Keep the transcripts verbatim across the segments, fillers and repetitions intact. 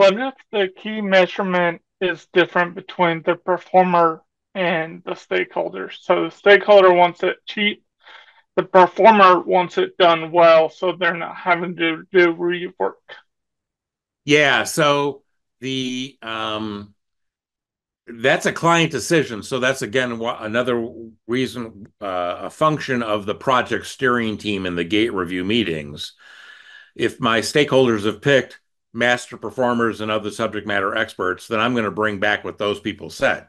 What if the key measurement is different between the performer and the stakeholder? So the stakeholder wants it cheap. The performer wants it done well, so they're not having to do rework. Yeah, so the um, that's a client decision. So that's, again, another reason, uh, a function of the project steering team and the gate review meetings. If my stakeholders have picked master performers and other subject matter experts, then I'm going to bring back what those people said.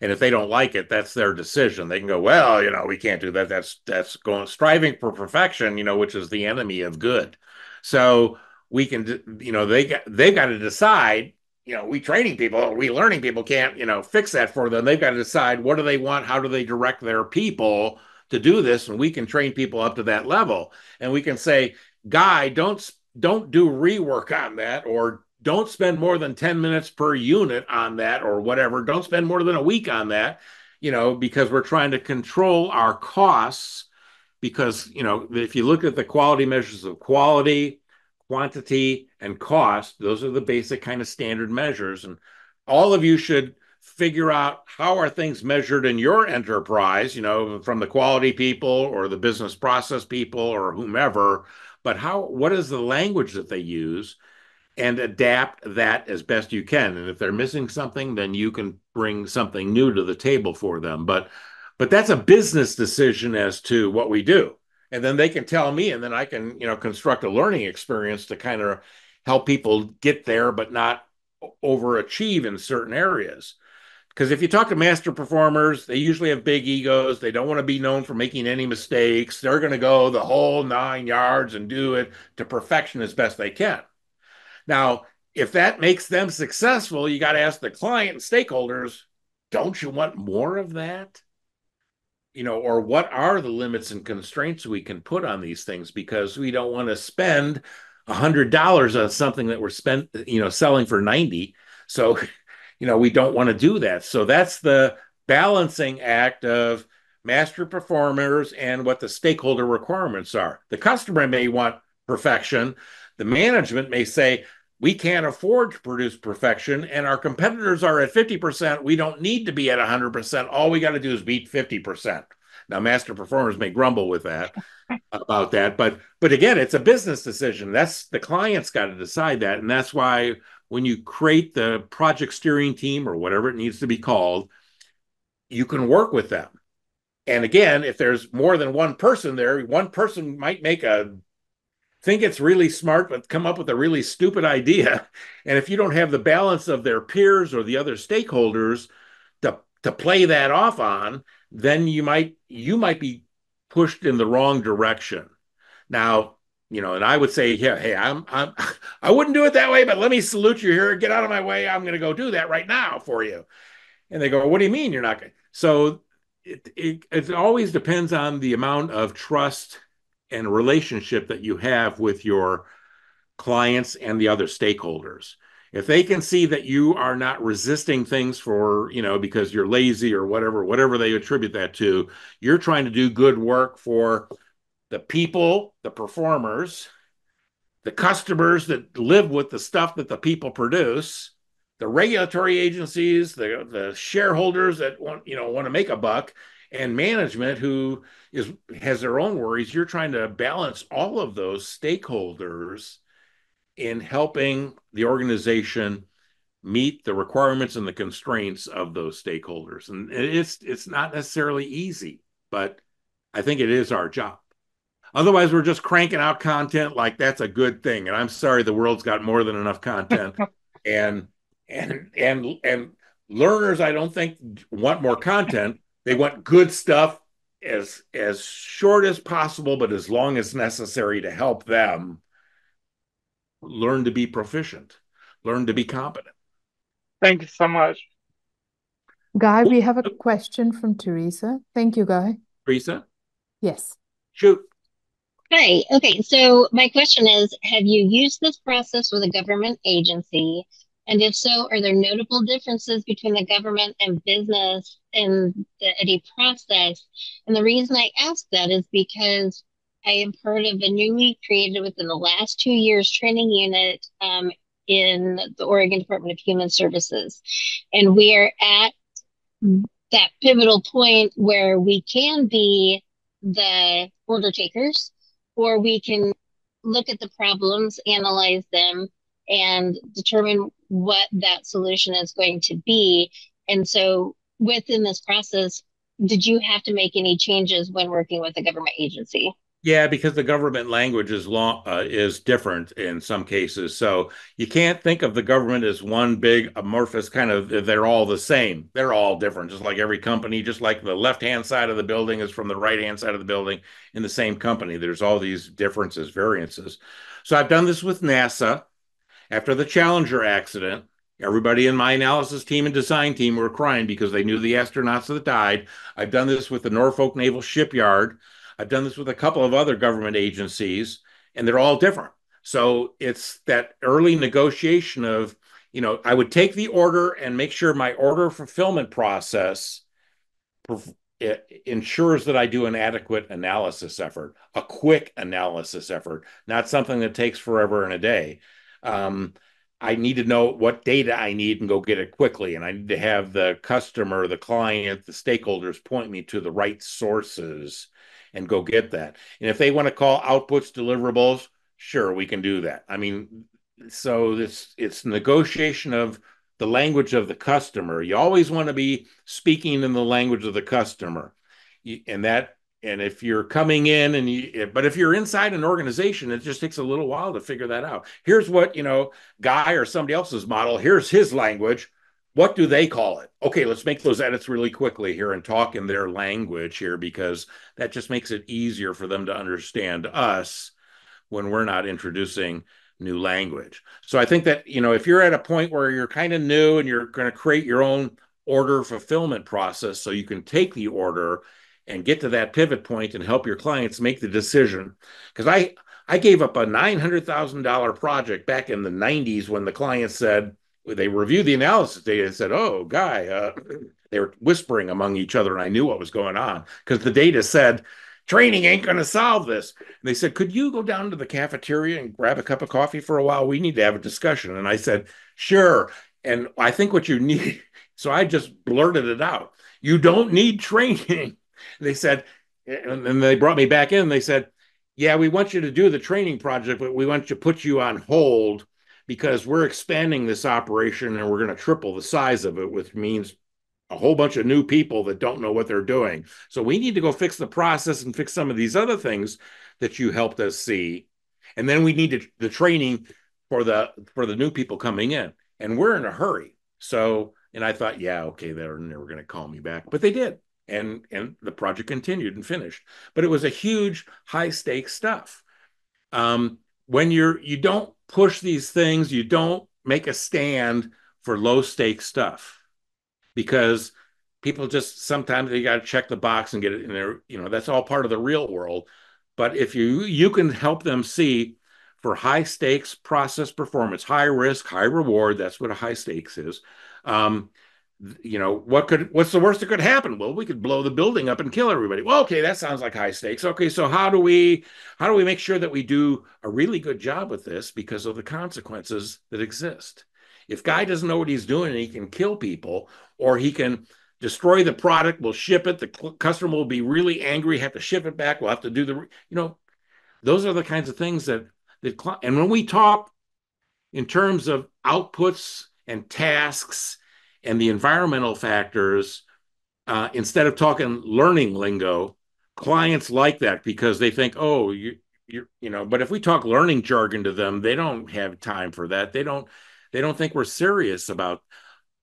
And if they don't like it, that's their decision. They can go, well, you know, we can't do that. That's that's going striving for perfection, you know, which is the enemy of good. So we can, you know, they got, they've got to decide, you know, we training people, we learning people can't, you know, fix that for them. They've got to decide, what do they want? How do they direct their people to do this? And we can train people up to that level. And we can say, Guy, don't don't do rework on that, or don't spend more than ten minutes per unit on that, or whatever. Don't spend more than a week on that, you know, because we're trying to control our costs. Because, you know, if you look at the quality measures of quality, quantity, and cost, those are the basic kind of standard measures. And all of you should figure out, how are things measured in your enterprise, you know, from the quality people or the business process people or whomever, but how, what is the language that they use? And adapt that as best you can. And if they're missing something, then you can bring something new to the table for them. But but that's a business decision as to what we do. And then they can tell me, and then I can, you know, construct a learning experience to kind of help people get there, but not overachieve in certain areas. Because if you talk to master performers, they usually have big egos. They don't want to be known for making any mistakes. They're going to go the whole nine yards and do it to perfection as best they can. Now, if that makes them successful, you got to ask the client and stakeholders, don't you want more of that? You know, or what are the limits and constraints we can put on these things? Because we don't want to spend one hundred dollars on something that we're spent, you know, selling for ninety. So, you know, we don't want to do that. So that's the balancing act of master performers and what the stakeholder requirements are. The customer may want perfection. The management may say, we can't afford to produce perfection, and our competitors are at fifty percent. We don't need to be at one hundred percent. All we got to do is beat fifty percent. Now, master performers may grumble with that about that, but but again, it's a business decision. That's the client's got to decide that, and that's why when you create the project steering team or whatever it needs to be called, you can work with them. And again, if there's more than one person there, one person might make a think it's really smart, but come up with a really stupid idea. And if you don't have the balance of their peers or the other stakeholders to, to play that off on, then you might you might be pushed in the wrong direction. Now, you know, and I would say, yeah, hey, I'm I'm I wouldn't do it that way, but let me salute you here. Get out of my way. I'm gonna go do that right now for you. And they go, what do you mean you're not gonna? So it it, it always depends on the amount of trust and relationship that you have with your clients and the other stakeholders. If they can see that you are not resisting things for, you know, because you're lazy or whatever, whatever they attribute that to, you're trying to do good work for the people, the performers, the customers that live with the stuff that the people produce, the regulatory agencies, the, the shareholders that want, you know, want to make a buck, and management who is has their own worries. You're trying to balance all of those stakeholders in helping the organization meet the requirements and the constraints of those stakeholders. And it's it's not necessarily easy, but I think it is our job. Otherwise, we're just cranking out content like that's a good thing. And I'm sorry, the world's got more than enough content. and and and and learners, I don't think, want more content. They want good stuff as as short as possible, but as long as necessary to help them learn to be proficient, learn to be competent. Thank you so much. Guy, we have a question from Teresa. Thank you, Guy. Teresa? Yes. Shoot. Hi. Okay, so my question is, have you used this process with a government agency? And if so, are there notable differences between the government and business in the ADDIE process? And the reason I ask that is because I am part of a newly created within the last two years training unit um, in the Oregon Department of Human Services. And we are at that pivotal point where we can be the order takers, or we can look at the problems, analyze them, and determine what that solution is going to be. And so within this process, did you have to make any changes when working with a government agency? Yeah, because the government language is long, uh, is different in some cases. So you can't think of the government as one big amorphous kind of, they're all the same. They're all different, just like every company, just like the left-hand side of the building is from the right-hand side of the building in the same company. There's all these differences, variances. So I've done this with NASA. After the Challenger accident, everybody in my analysis team and design team were crying because they knew the astronauts that died. I've done this with the Norfolk Naval Shipyard. I've done this with a couple of other government agencies, and they're all different. So it's that early negotiation of, you know, I would take the order and make sure my order fulfillment process ensures that I do an adequate analysis effort, a quick analysis effort, not something that takes forever and a day. Um, I need to know what data I need and go get it quickly. And I need to have the customer, the client, the stakeholders point me to the right sources and go get that. And if they want to call outputs deliverables, sure, we can do that. I mean, so this it's negotiation of the language of the customer. You always want to be speaking in the language of the customer. And that, and if you're coming in and you, but if you're inside an organization, it just takes a little while to figure that out. Here's what, you know, Guy or somebody else's model, here's his language. What do they call it? Okay, let's make those edits really quickly here and talk in their language here, because that just makes it easier for them to understand us when we're not introducing new language. So I think that, you know, if you're at a point where you're kind of new and you're going to create your own order fulfillment process so you can take the order and get to that pivot point and help your clients make the decision. Because I, I gave up a nine hundred thousand dollar project back in the nineties when the client said, they reviewed the analysis data and said, oh, Guy, uh, they were whispering among each other, and I knew what was going on because the data said, training ain't going to solve this. And they said, could you go down to the cafeteria and grab a cup of coffee for a while? We need to have a discussion. And I said, sure. And I think what you need, so I just blurted it out. You don't need training. They said, and then they brought me back in. And they said, yeah, we want you to do the training project, but we want to put you on hold, because we're expanding this operation and we're going to triple the size of it, which means a whole bunch of new people that don't know what they're doing. So we need to go fix the process and fix some of these other things that you helped us see. And then we need to, the training for the for the new people coming in. And we're in a hurry. So, and I thought, yeah, okay, they're never going to call me back. But they did. And, and the project continued and finished. But it was a huge, high-stakes stuff. Um, when you're, you don't push these things, you don't make a stand for low stake stuff, because people just sometimes they got to check the box and get it in there. You know, that's all part of the real world. But if you, you can help them see for high stakes process performance, high risk, high reward, that's what a high stakes is. Um, you know, what could, what's the worst that could happen? Well, we could blow the building up and kill everybody. Well, okay, that sounds like high stakes. Okay, so how do we, how do we make sure that we do a really good job with this because of the consequences that exist? If Guy doesn't know what he's doing and he can kill people, or he can destroy the product, we'll ship it, the customer will be really angry, have to ship it back, we'll have to do the, you know, those are the kinds of things that, that and when we talk in terms of outputs and tasks and the environmental factors, uh, instead of talking learning lingo, clients like that because they think, oh, you, you, you know. But if we talk learning jargon to them, they don't have time for that. They don't, they don't think we're serious about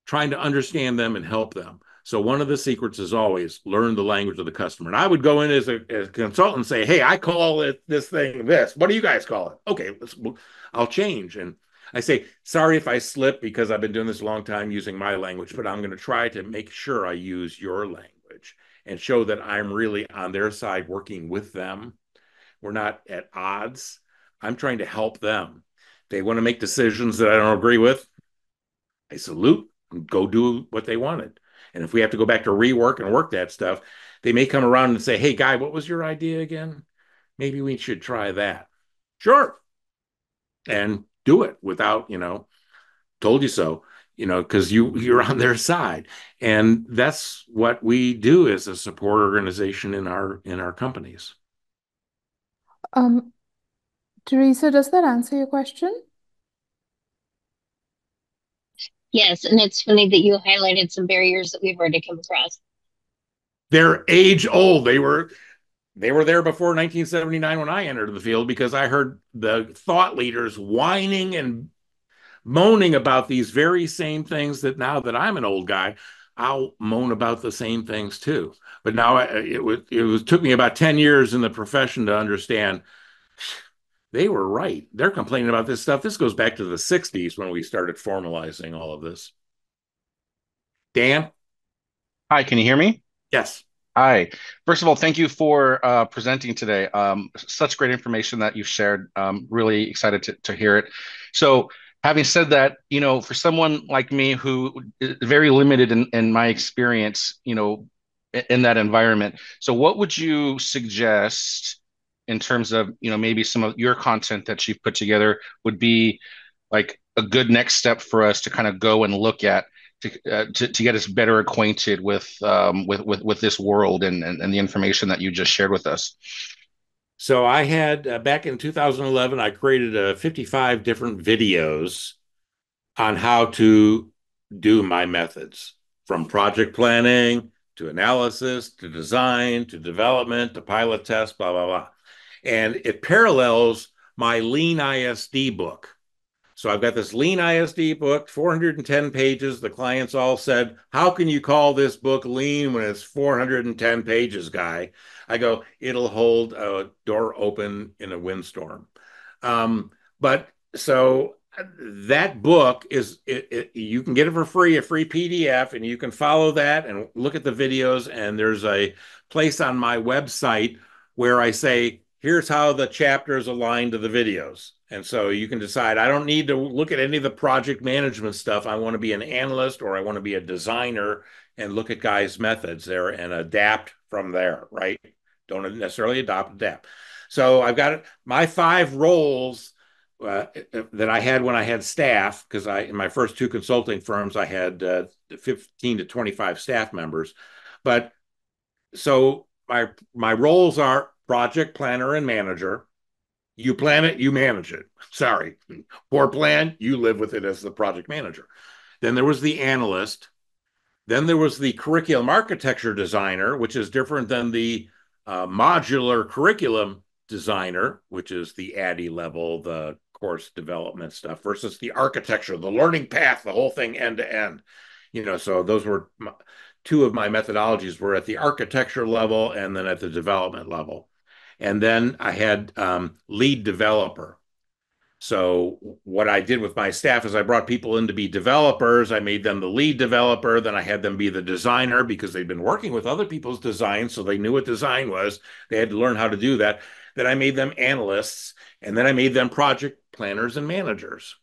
trying to understand them and help them. So one of the secrets is always learn the language of the customer. And I would go in as a, as a consultant and say, hey, I call it this thing this. What do you guys call it? Okay, let's, I'll change. And I say, sorry if I slip because I've been doing this a long time using my language, but I'm going to try to make sure I use your language and show that I'm really on their side working with them. We're not at odds. I'm trying to help them. They want to make decisions that I don't agree with. I salute and go do what they wanted. And if we have to go back to rework and work that stuff, they may come around and say, hey, Guy, what was your idea again? Maybe we should try that. Sure. And do it without, you know, told you so, you know, because you, you're on their side. And that's what we do as a support organization in our in our companies. Um, Teresa, does that answer your question? Yes, and it's funny that you highlighted some barriers that we've already come across. They're age old. They were they were there before nineteen seventy-nine when I entered the field, because I heard the thought leaders whining and moaning about these very same things that now that I'm an old guy, I'll moan about the same things too. But now I, it was it was took me about ten years in the profession to understand they were right. They're complaining about this stuff. This goes back to the sixties when we started formalizing all of this. Dan? Hi, can you hear me? Yes. Hi. First of all, thank you for uh, presenting today. Um, such great information that you've shared. Um, really excited to, to hear it. So having said that, you know, for someone like me who is very limited in, in my experience, you know, in that environment. So what would you suggest in terms of, you know, maybe some of your content that you've put together would be like a good next step for us to kind of go and look at to uh, to, to get us better acquainted with um, with, with with this world and, and and the information that you just shared with us? So I had uh, back in two thousand eleven, I created uh, fifty-five different videos on how to do my methods, from project planning to analysis to design to development to pilot test, blah blah blah. And it parallels my Lean I S D book. So I've got this Lean I S D book, four hundred ten pages. The clients all said, how can you call this book lean when it's four hundred ten pages, Guy? I go, it'll hold a door open in a windstorm. Um, but so that book is, it, it, you can get it for free, a free P D F, and you can follow that and look at the videos. And there's a place on my website where I say, here's how the chapters align to the videos. And so you can decide, I don't need to look at any of the project management stuff. I want to be an analyst, or I want to be a designer, and look at Guy's methods there and adapt from there, right? Don't necessarily adopt, adapt. So I've got my five roles uh, that I had when I had staff, because I in my first two consulting firms, I had uh, fifteen to twenty-five staff members. But so my my roles are project planner and manager. You plan it, you manage it. Sorry, poor plan, you live with it as the project manager. Then there was the analyst. Then there was the curriculum architecture designer, which is different than the uh, modular curriculum designer, which is the ADDIE level, the course development stuff, versus the architecture, the learning path, the whole thing end to end. You know, so those were two of my methodologies, were at the architecture level and then at the development level. And then I had um, lead developer. So what I did with my staff is I brought people in to be developers. I made them the lead developer. Then I had them be the designer, because they'd been working with other people's designs, so they knew what design was. They had to learn how to do that. Then I made them analysts, and then I made them project planners and managers.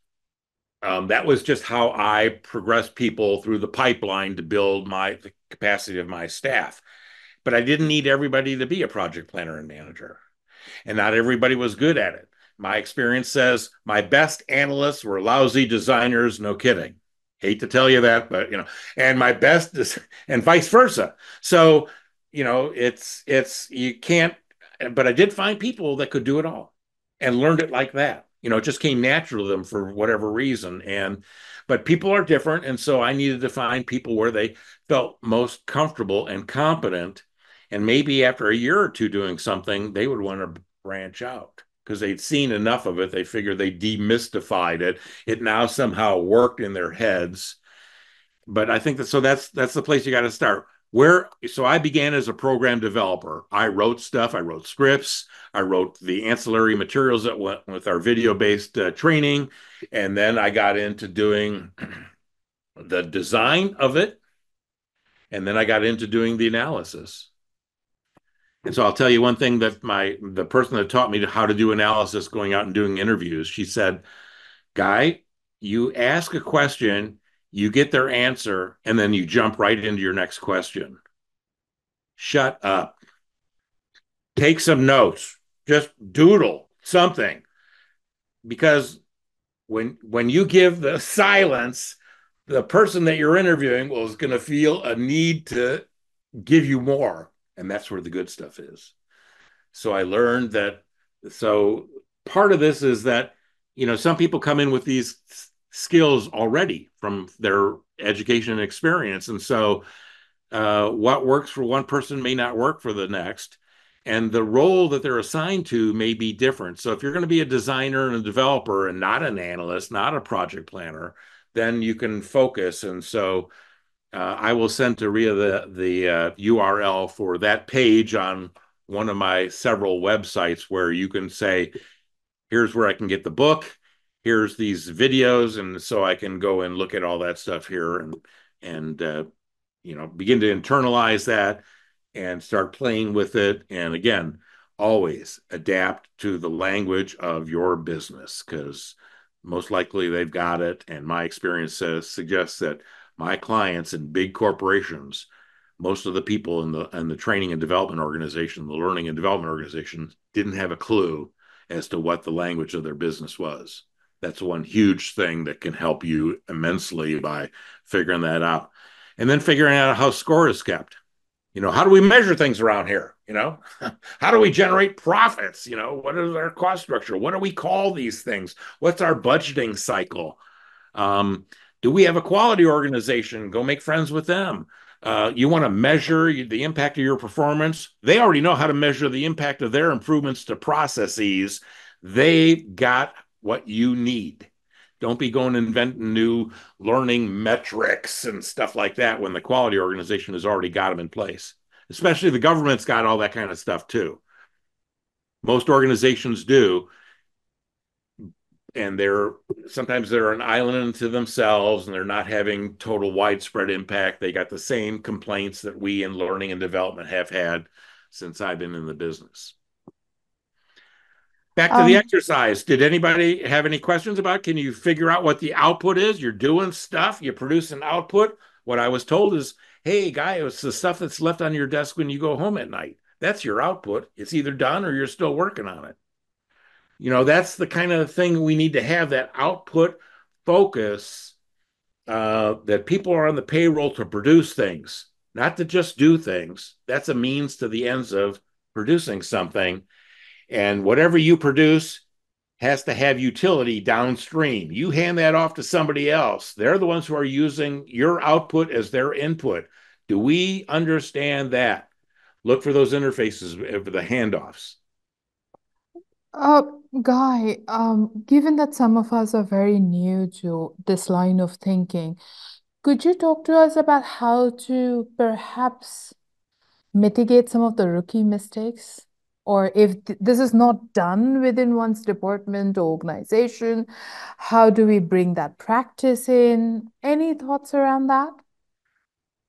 Um, that was just how I progressed people through the pipeline to build my the capacity of my staff. But I didn't need everybody to be a project planner and manager, and not everybody was good at it. My experience says my best analysts were lousy designers. No kidding. Hate to tell you that, but you know, and my best is, and vice versa. So, you know, it's, it's, you can't, but I did find people that could do it all and learned it like that. You know, it just came natural to them for whatever reason. And, but people are different. And so I needed to find people where they felt most comfortable and competent. And maybe after a year or two doing something, they would want to branch out because they'd seen enough of it. They figured they demystified it. It now somehow worked in their heads. But I think that, so that's, that's the place you got to start. Where, so I began as a program developer. I wrote stuff. I wrote scripts. I wrote the ancillary materials that went with our video-based uh, training. And then I got into doing the design of it. And then I got into doing the analysis. And so I'll tell you one thing that my the person that taught me how to do analysis, going out and doing interviews, she said, Guy, you ask a question, you get their answer, and then you jump right into your next question. Shut up. Take some notes. Just doodle something. Because when when you give the silence, the person that you're interviewing was going to feel a need to give you more. And that's where the good stuff is. So I learned that. So part of this is that, you know, some people come in with these skills already from their education and experience. And so uh, what works for one person may not work for the next. And the role that they're assigned to may be different. So if you're going to be a designer and a developer and not an analyst, not a project planner, then you can focus. And so uh, I will send to Rhea the, the uh, U R L for that page on one of my several websites where you can say, here's where I can get the book, here's these videos, and so I can go and look at all that stuff here and, and uh, you know, begin to internalize that and start playing with it. And again, always adapt to the language of your business, because most likely they've got it. And my experience says, suggests that my clients in big corporations, most of the people in the, in the training and development organization, the learning and development organization, didn't have a clue as to what the language of their business was. That's one huge thing that can help you immensely by figuring that out. And then figuring out how score is kept. You know, how do we measure things around here? You know, how do we generate profits? You know, what is our cost structure? What do we call these things? What's our budgeting cycle? Um, do we have a quality organization? Go make friends with them. Uh, you want to measure the impact of your performance. They already know how to measure the impact of their improvements to processes. They got what you need. Don't be going and inventing new learning metrics and stuff like that when the quality organization has already got them in place. Especially the government's got all that kind of stuff too. Most organizations do. And they're sometimes they're an island unto themselves, and they're not having total widespread impact. They got the same complaints that we in learning and development have had since I've been in the business. Back to the um, exercise. Did anybody have any questions about, can you figure out what the output is? You're doing stuff, you produce an output. What I was told is, hey, Guy, it's the stuff that's left on your desk when you go home at night. That's your output. It's either done or you're still working on it. You know, that's the kind of thing we need to have, that output focus, uh, that people are on the payroll to produce things, not to just do things. That's a means to the ends of producing something. And whatever you produce has to have utility downstream. You hand that off to somebody else. They're the ones who are using your output as their input. Do we understand that? Look for those interfaces, for the handoffs. Uh, Guy, um, given that some of us are very new to this line of thinking, could you talk to us about how to perhaps mitigate some of the rookie mistakes? Or if th- this is not done within one's department or organization, how do we bring that practice in? Any thoughts around that?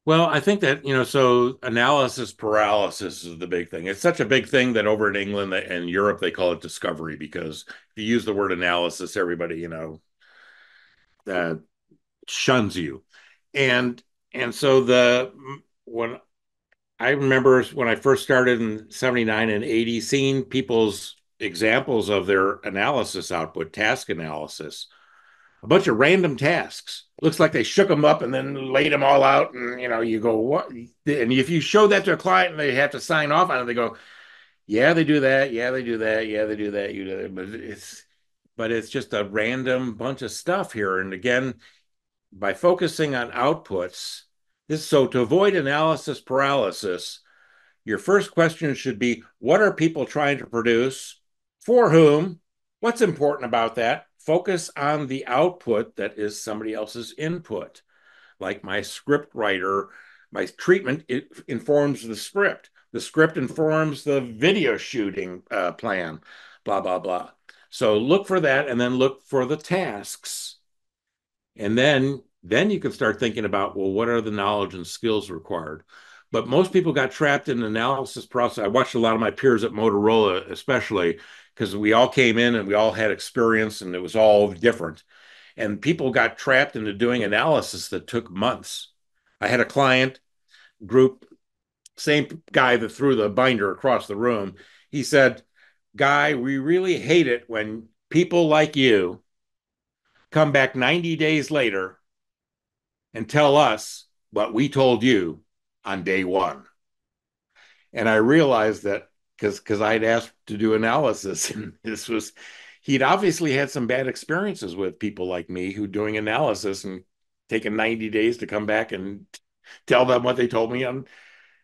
Well, I think that, you know, so analysis paralysis is the big thing. It's such a big thing that over in England and Europe, they call it discovery, because if you use the word analysis, everybody, you know, uh, shuns you. And, and so the, when I remember when I first started in seventy-nine and eighty, seeing people's examples of their analysis output, task analysis, a bunch of random tasks. Looks like they shook them up and then laid them all out. And, you know, you go, what? And if you show that to a client and they have to sign off on it, they go, yeah, they do that. Yeah, they do that. Yeah, they do that. You do that. But it's, but it's just a random bunch of stuff here. And again, by focusing on outputs, so to avoid analysis paralysis, your first question should be, what are people trying to produce? For whom? What's important about that? Focus on the output that is somebody else's input. Like my script writer, my treatment, it informs the script. The script informs the video shooting uh, plan, blah, blah, blah. So look for that, and then look for the tasks. And then Then you can start thinking about, well, what are the knowledge and skills required? But most people got trapped in the analysis process. I watched a lot of my peers at Motorola, especially, because we all came in and we all had experience and it was all different. And people got trapped into doing analysis that took months. I had a client group, same guy that threw the binder across the room. He said, Guy, we really hate it when people like you come back ninety days later and tell us what we told you on day one. And I realized that because because I'd asked to do analysis, and this was, he'd obviously had some bad experiences with people like me who doing analysis and taking ninety days to come back and tell them what they told me on.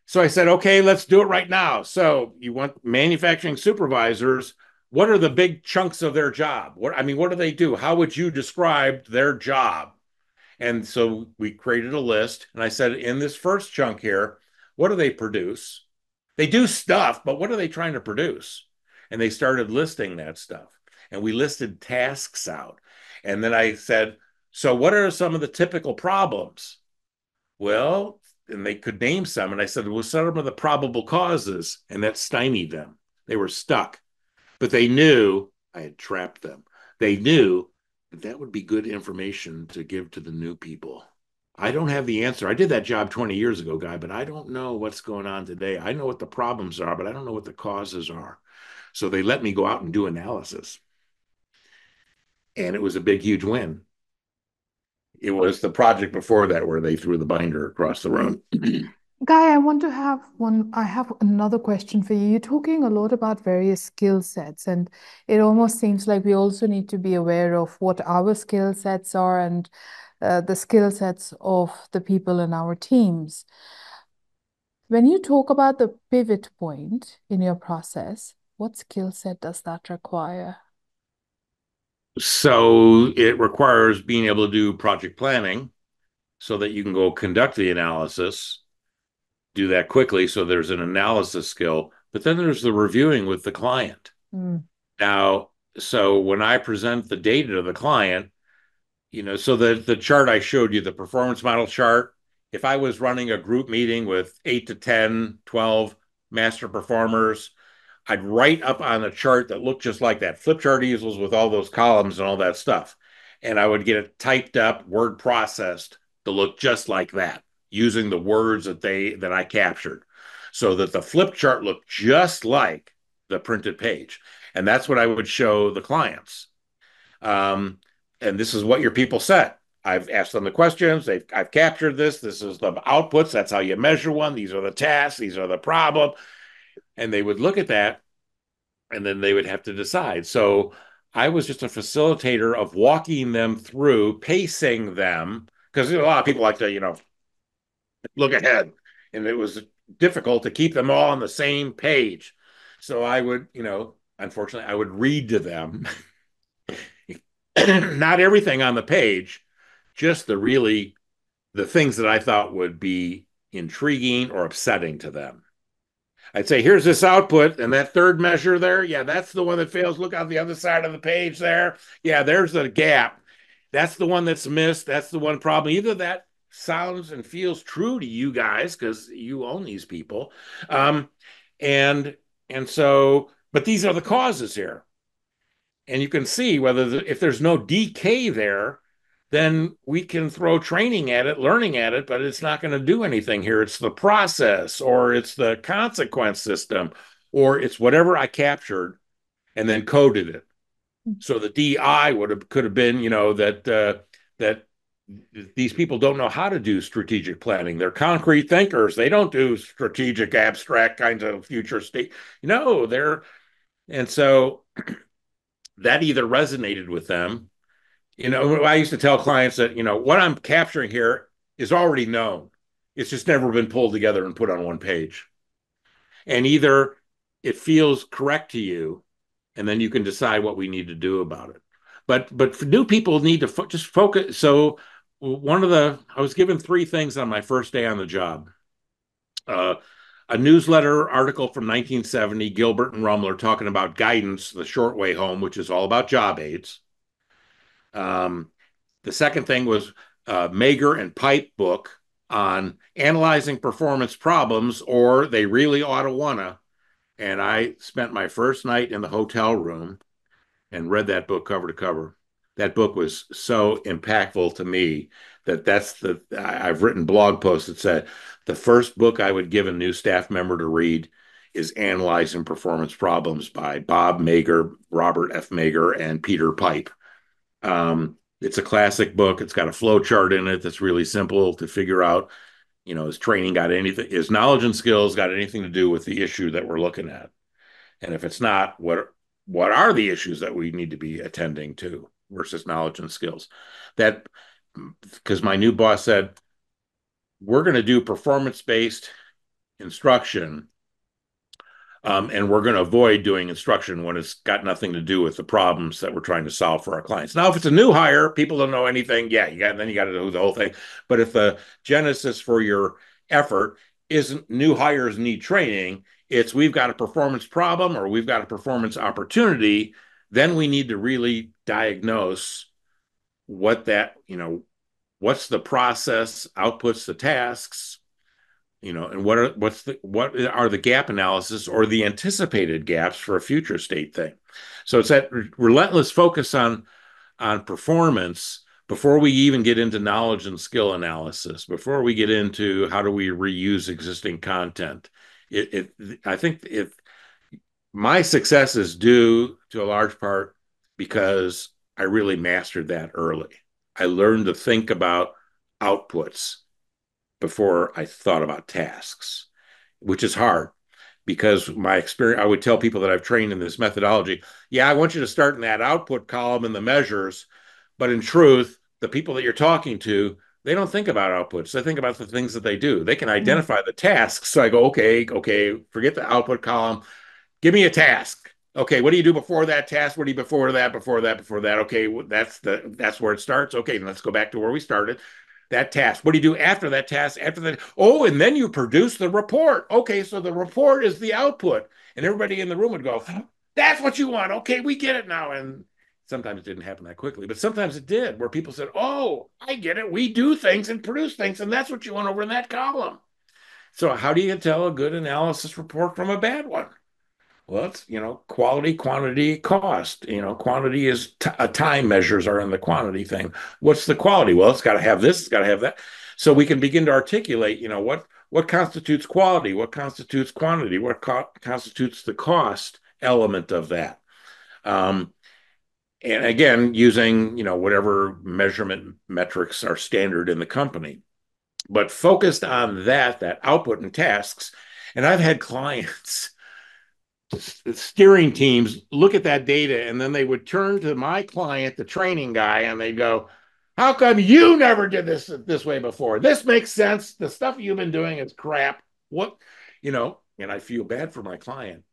So I said, okay, let's do it right now. So you want manufacturing supervisors, what are the big chunks of their job? What I mean, what do they do? How would you describe their job? And so we created a list, and I said, in this first chunk here, what do they produce? They do stuff, but what are they trying to produce? And they started listing that stuff. And we listed tasks out. And then I said, so what are some of the typical problems? Well, and they could name some. And I said, well, some of the probable causes, and that stymied them. They were stuck. But they knew I had trapped them. They knew that that would be good information to give to the new people. I don't have the answer. I did that job twenty years ago, Guy, but I don't know what's going on today. I know what the problems are, but I don't know what the causes are. So they let me go out and do analysis. And it was a big, huge win. It was the project before that where they threw the binder across the room. Guy, I want to have one. I have another question for you. You're talking a lot about various skill sets, and it almost seems like we also need to be aware of what our skill sets are and uh, the skill sets of the people in our teams. When you talk about the pivot point in your process, what skill set does that require? So it requires being able to do project planning so that you can go conduct the analysis. Do that quickly, so there's an analysis skill, but then there's the reviewing with the client. Mm. Now, so when I present the data to the client, you know, so the, the chart I showed you, the performance model chart, if I was running a group meeting with eight to ten, twelve master performers, I'd write up on a chart that looked just like that, flip chart easels with all those columns and all that stuff. And I would get it typed up, word processed to look just like that, using the words that they that I captured, so that the flip chart looked just like the printed page. And that's what I would show the clients. Um, and this is what your people said. I've asked them the questions. They've, I've captured this. This is the outputs. That's how you measure one. These are the tasks. These are the problem. And they would look at that, and then they would have to decide. So I was just a facilitator of walking them through, pacing them, because a lot of people like to, you know, look ahead, and it was difficult to keep them all on the same page. So I would, you know, unfortunately, I would read to them, not everything on the page, just the really, the things that I thought would be intriguing or upsetting to them. I'd say, here's this output, and that third measure there, yeah, that's the one that fails. Look on the other side of the page there. Yeah, there's a gap. That's the one that's missed. That's the one problem. Either that sounds and feels true to you guys because you own these people. Um, and and so, but these are the causes here. And you can see whether the, if there's no D K there, then we can throw training at it, learning at it, but it's not going to do anything here. It's the process, or it's the consequence system, or it's whatever I captured and then coded it. So the D I would have, could have been, you know, that uh, that these people don't know how to do strategic planning. They're concrete thinkers. They don't do strategic, abstract kinds of future state. No, they're, and so that either resonated with them. You know, I used to tell clients that, you know, what I'm capturing here is already known. It's just never been pulled together and put on one page. And either it feels correct to you, and then you can decide what we need to do about it. But, but new people need to fo- just focus. So one of the, I was given three things on my first day on the job. Uh, a newsletter article from nineteen seventy, Gilbert and Rumler, talking about guidance, the short way home, which is all about job aids. Um, the second thing was uh, Mager and Pipe book on analyzing performance problems, or they really ought to wanna. And I spent my first night in the hotel room and read that book cover to cover. That book was so impactful to me that that's the, I've written blog posts that said, the first book I would give a new staff member to read is Analyzing Performance Problems by Bob Mager, Robert F. Mager, and Peter Pipe. Um, It's a classic book. It's got a flow chart in it that's really simple to figure out, you know, is training got anything, is knowledge and skills got anything to do with the issue that we're looking at? And if it's not, what what are the issues that we need to be attending to versus knowledge and skills? That, because my new boss said, we're going to do performance-based instruction, um, and we're going to avoid doing instruction when it's got nothing to do with the problems that we're trying to solve for our clients. Now, if it's a new hire, people don't know anything. Yeah, you got, then you got to do the whole thing. But if the genesis for your effort isn't new hires need training, it's we've got a performance problem or we've got a performance opportunity, then we need to really diagnose what that, you know, what's the process, outputs, the tasks, you know, and what are what's the what are the gap analysis or the anticipated gaps for a future state thing. So it's that re- relentless focus on on performance before we even get into knowledge and skill analysis, before we get into how do we reuse existing content. It, it I think if my success is due to a large part because I really mastered that early. I learned to think about outputs before I thought about tasks, which is hard because my experience, I would tell people that I've trained in this methodology, yeah, I want you to start in that output column in the measures, but in truth, the people that you're talking to, they don't think about outputs. They think about the things that they do. They can identify the tasks. So I go, okay, okay, forget the output column. Give me a task. Okay, what do you do before that task? What do you before that, before that, before that? Okay, that's the that's where it starts. Okay, let's go back to where we started. That task. What do you do after that task? After that, oh, and then you produce the report. Okay, so the report is the output. And everybody in the room would go, that's what you want. Okay, we get it now. And sometimes it didn't happen that quickly, but sometimes it did, where people said, oh, I get it. We do things and produce things, and that's what you want over in that column. So how do you tell a good analysis report from a bad one? Well, it's, you know, quality, quantity, cost. You know, quantity is t- a time measures are in the quantity thing. What's the quality? Well, it's got to have this, it's got to have that. So we can begin to articulate, you know, what, what constitutes quality, what constitutes quantity, what co- constitutes the cost element of that. Um, and again, using, you know, whatever measurement metrics are standard in the company, but focused on that, that output and tasks. And I've had clients steering teams look at that data, and then they would turn to my client, the training guy, and they'd go, how come you never did this this way before? This makes sense. The stuff you've been doing is crap. What, you know, and I feel bad for my client.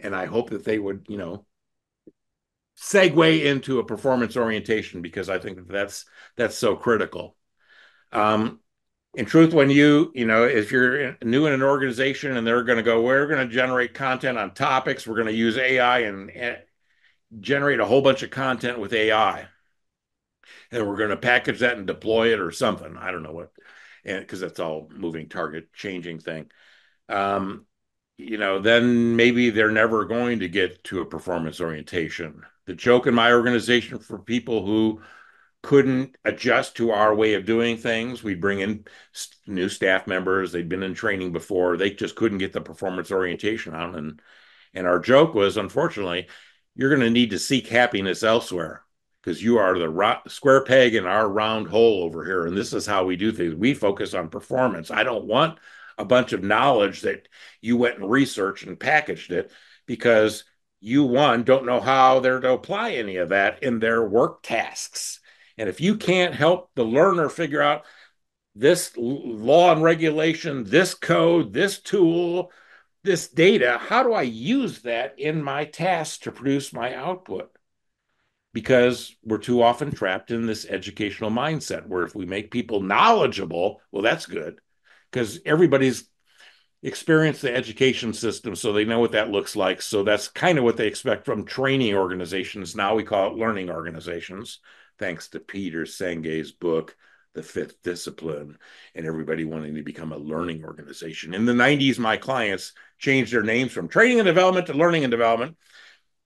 And I hope that they would, you know, segue into a performance orientation, because I think that that's, that's so critical. Um, In truth, when you, you know, if you're new in an organization and they're going to go, we're going to generate content on topics, we're going to use A I and, and generate a whole bunch of content with A I. And we're going to package that and deploy it or something. I don't know what, and because that's all moving target changing thing. Um, you know, then maybe they're never going to get to a performance orientation. The joke in my organization for people who couldn't adjust to our way of doing things. We bring in new staff members. They'd been in training before. They just couldn't get the performance orientation on. And, and our joke was, unfortunately, you're going to need to seek happiness elsewhere, because you are the ro- square peg in our round hole over here. And this is how we do things. We focus on performance. I don't want a bunch of knowledge that you went and researched and packaged it, because you, one, don't know how they're to apply any of that in their work tasks. And if you can't help the learner figure out this law and regulation, this code, this tool, this data, how do I use that in my task to produce my output? Because we're too often trapped in this educational mindset where if we make people knowledgeable, well, that's good, because everybody's experienced the education system, so they know what that looks like. So that's kind of what they expect from training organizations. Now we call it learning organizations, thanks to Peter Senge's book, The Fifth Discipline, and everybody wanting to become a learning organization. In the nineties, my clients changed their names from training and development to learning and development,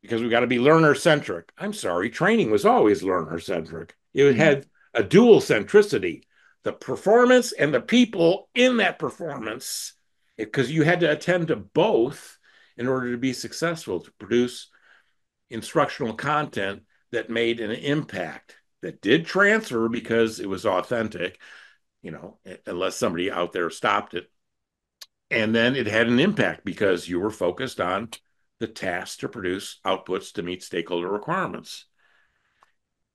because we've got to be learner-centric. I'm sorry, training was always learner-centric. It had a dual centricity, the performance and the people in that performance, because you had to attend to both in order to be successful, to produce instructional content that made an impact. that did transfer because it was authentic, you know, unless somebody out there stopped it. And then it had an impact because you were focused on the task to produce outputs to meet stakeholder requirements.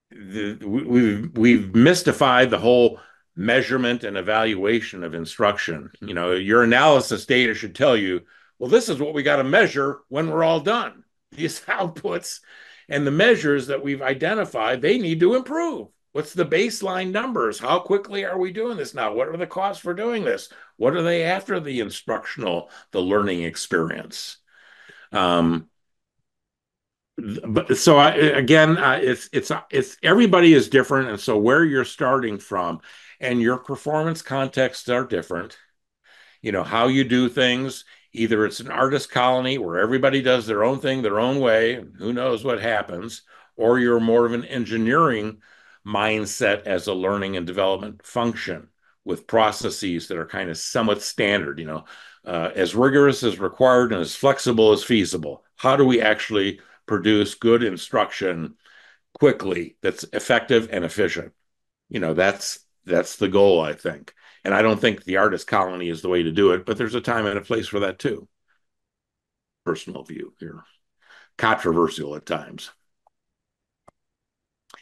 The, we've, we've mystified the whole measurement and evaluation of instruction. You know, your analysis data should tell you, well, this is what we got to measure when we're all done. These outputs and the measures that we've identified, they need to improve. What's the baseline numbers? How quickly are we doing this now? What are the costs for doing this? What are they after the instructional, the learning experience? Um, but so I, again, uh, it's it's it's everybody is different, and so where you're starting from, and your performance contexts are different. You know how you do things. Either it's an artist colony where everybody does their own thing, their own way, and who knows what happens, or you're more of an engineering mindset as a learning and development function with processes that are kind of somewhat standard, you know, uh, as rigorous as required and as flexible as feasible. How do we actually produce good instruction quickly that's effective and efficient? You know, that's that's the goal, I think. And I don't think the artist colony is the way to do it, but there's a time and a place for that too. Personal view here. Controversial at times.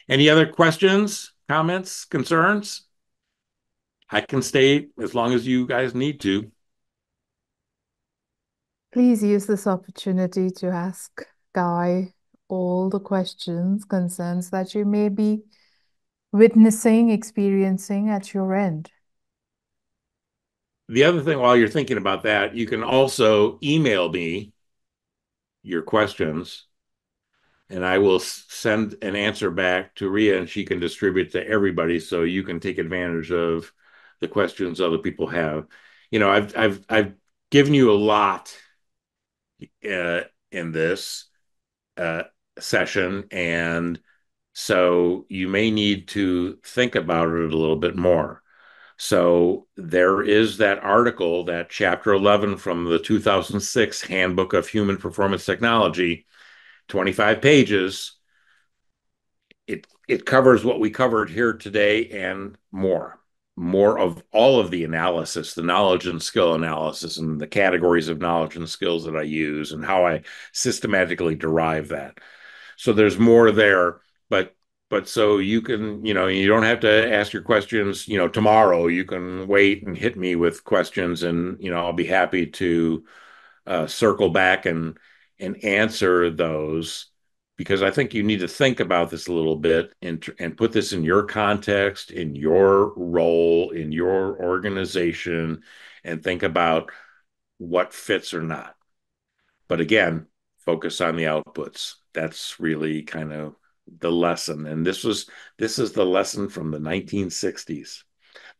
Any other questions, comments, concerns? I can stay as long as you guys need to. Please use this opportunity to ask Guy all the questions, concerns that you may be witnessing, experiencing at your end. The other thing, while you're thinking about that, you can also email me your questions, and I will send an answer back to Rhea, and she can distribute to everybody, so you can take advantage of the questions other people have. You know, I've I've I've given you a lot uh, in this uh, session, and so you may need to think about it a little bit more. So there is that article, that chapter eleven from the two thousand six Handbook of Human Performance Technology, twenty-five pages. It, it covers what we covered here today and more, more of all of the analysis, the knowledge and skill analysis and the categories of knowledge and skills that I use and how I systematically derive that. So there's more there, but But so you can, you know, you don't have to ask your questions, you know, tomorrow. You can wait and hit me with questions, and, you know, I'll be happy to uh, circle back and and answer those, because I think you need to think about this a little bit and, and put this in your context, in your role, in your organization, and think about what fits or not. But again, focus on the outputs. That's really kind of the lesson, and this was this is the lesson from the nineteen sixties.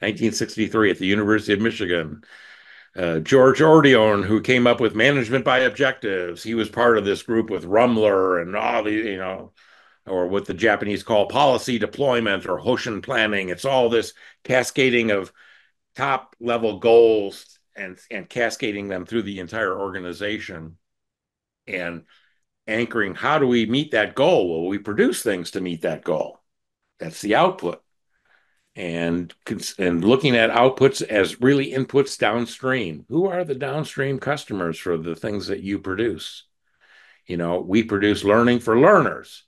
nineteen sixty-three at the University of Michigan, uh, George Odiorne, who came up with management by objectives. He was part of this group with Rumler and all the, you know, or what the Japanese call policy deployment or Hoshin planning. It's all this cascading of top level goals and and cascading them through the entire organization, and anchoring, how do we meet that goal? Well, we produce things to meet that goal. That's the output. And, and looking at outputs as really inputs downstream. Who are the downstream customers for the things that you produce? You know, we produce learning for learners,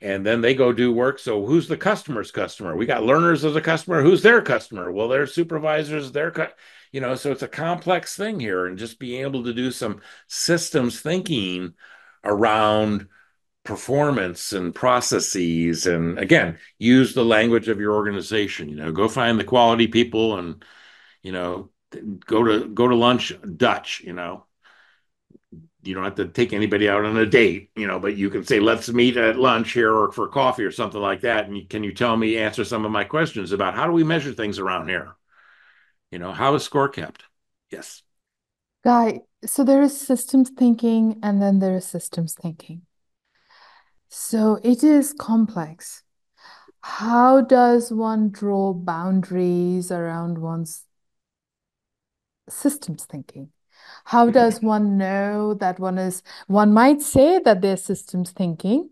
and then they go do work. So who's the customer's customer? We got learners as a customer. Who's their customer? Well, their supervisors, their cu- you know, so it's a complex thing here, and just being able to do some systems thinking around performance and processes, and again, use the language of your organization. You know, go find the quality people, and, you know, go to go to lunch Dutch. You know, you don't have to take anybody out on a date, you know, but you can say, let's meet at lunch here or for coffee or something like that. And can you tell me, answer some of my questions about how do we measure things around here? You know, how is score kept? Yes. Guy, so there is systems thinking, and then there is systems thinking. So it is complex. How does one draw boundaries around one's systems thinking? How does one know that one is, one might say that they're systems thinking,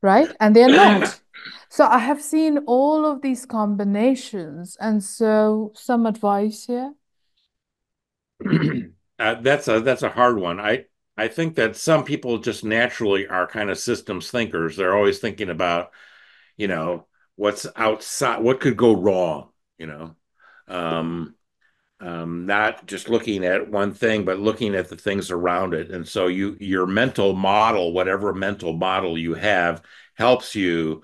right? And they're not. So I have seen all of these combinations. And so some advice here? uh, that's a that's a hard one. I, I think that some people just naturally are kind of systems thinkers. They're always thinking about, you know, what's outside, what could go wrong, you know, um, um, not just looking at one thing, but looking at the things around it. And so you, your mental model, whatever mental model you have, helps you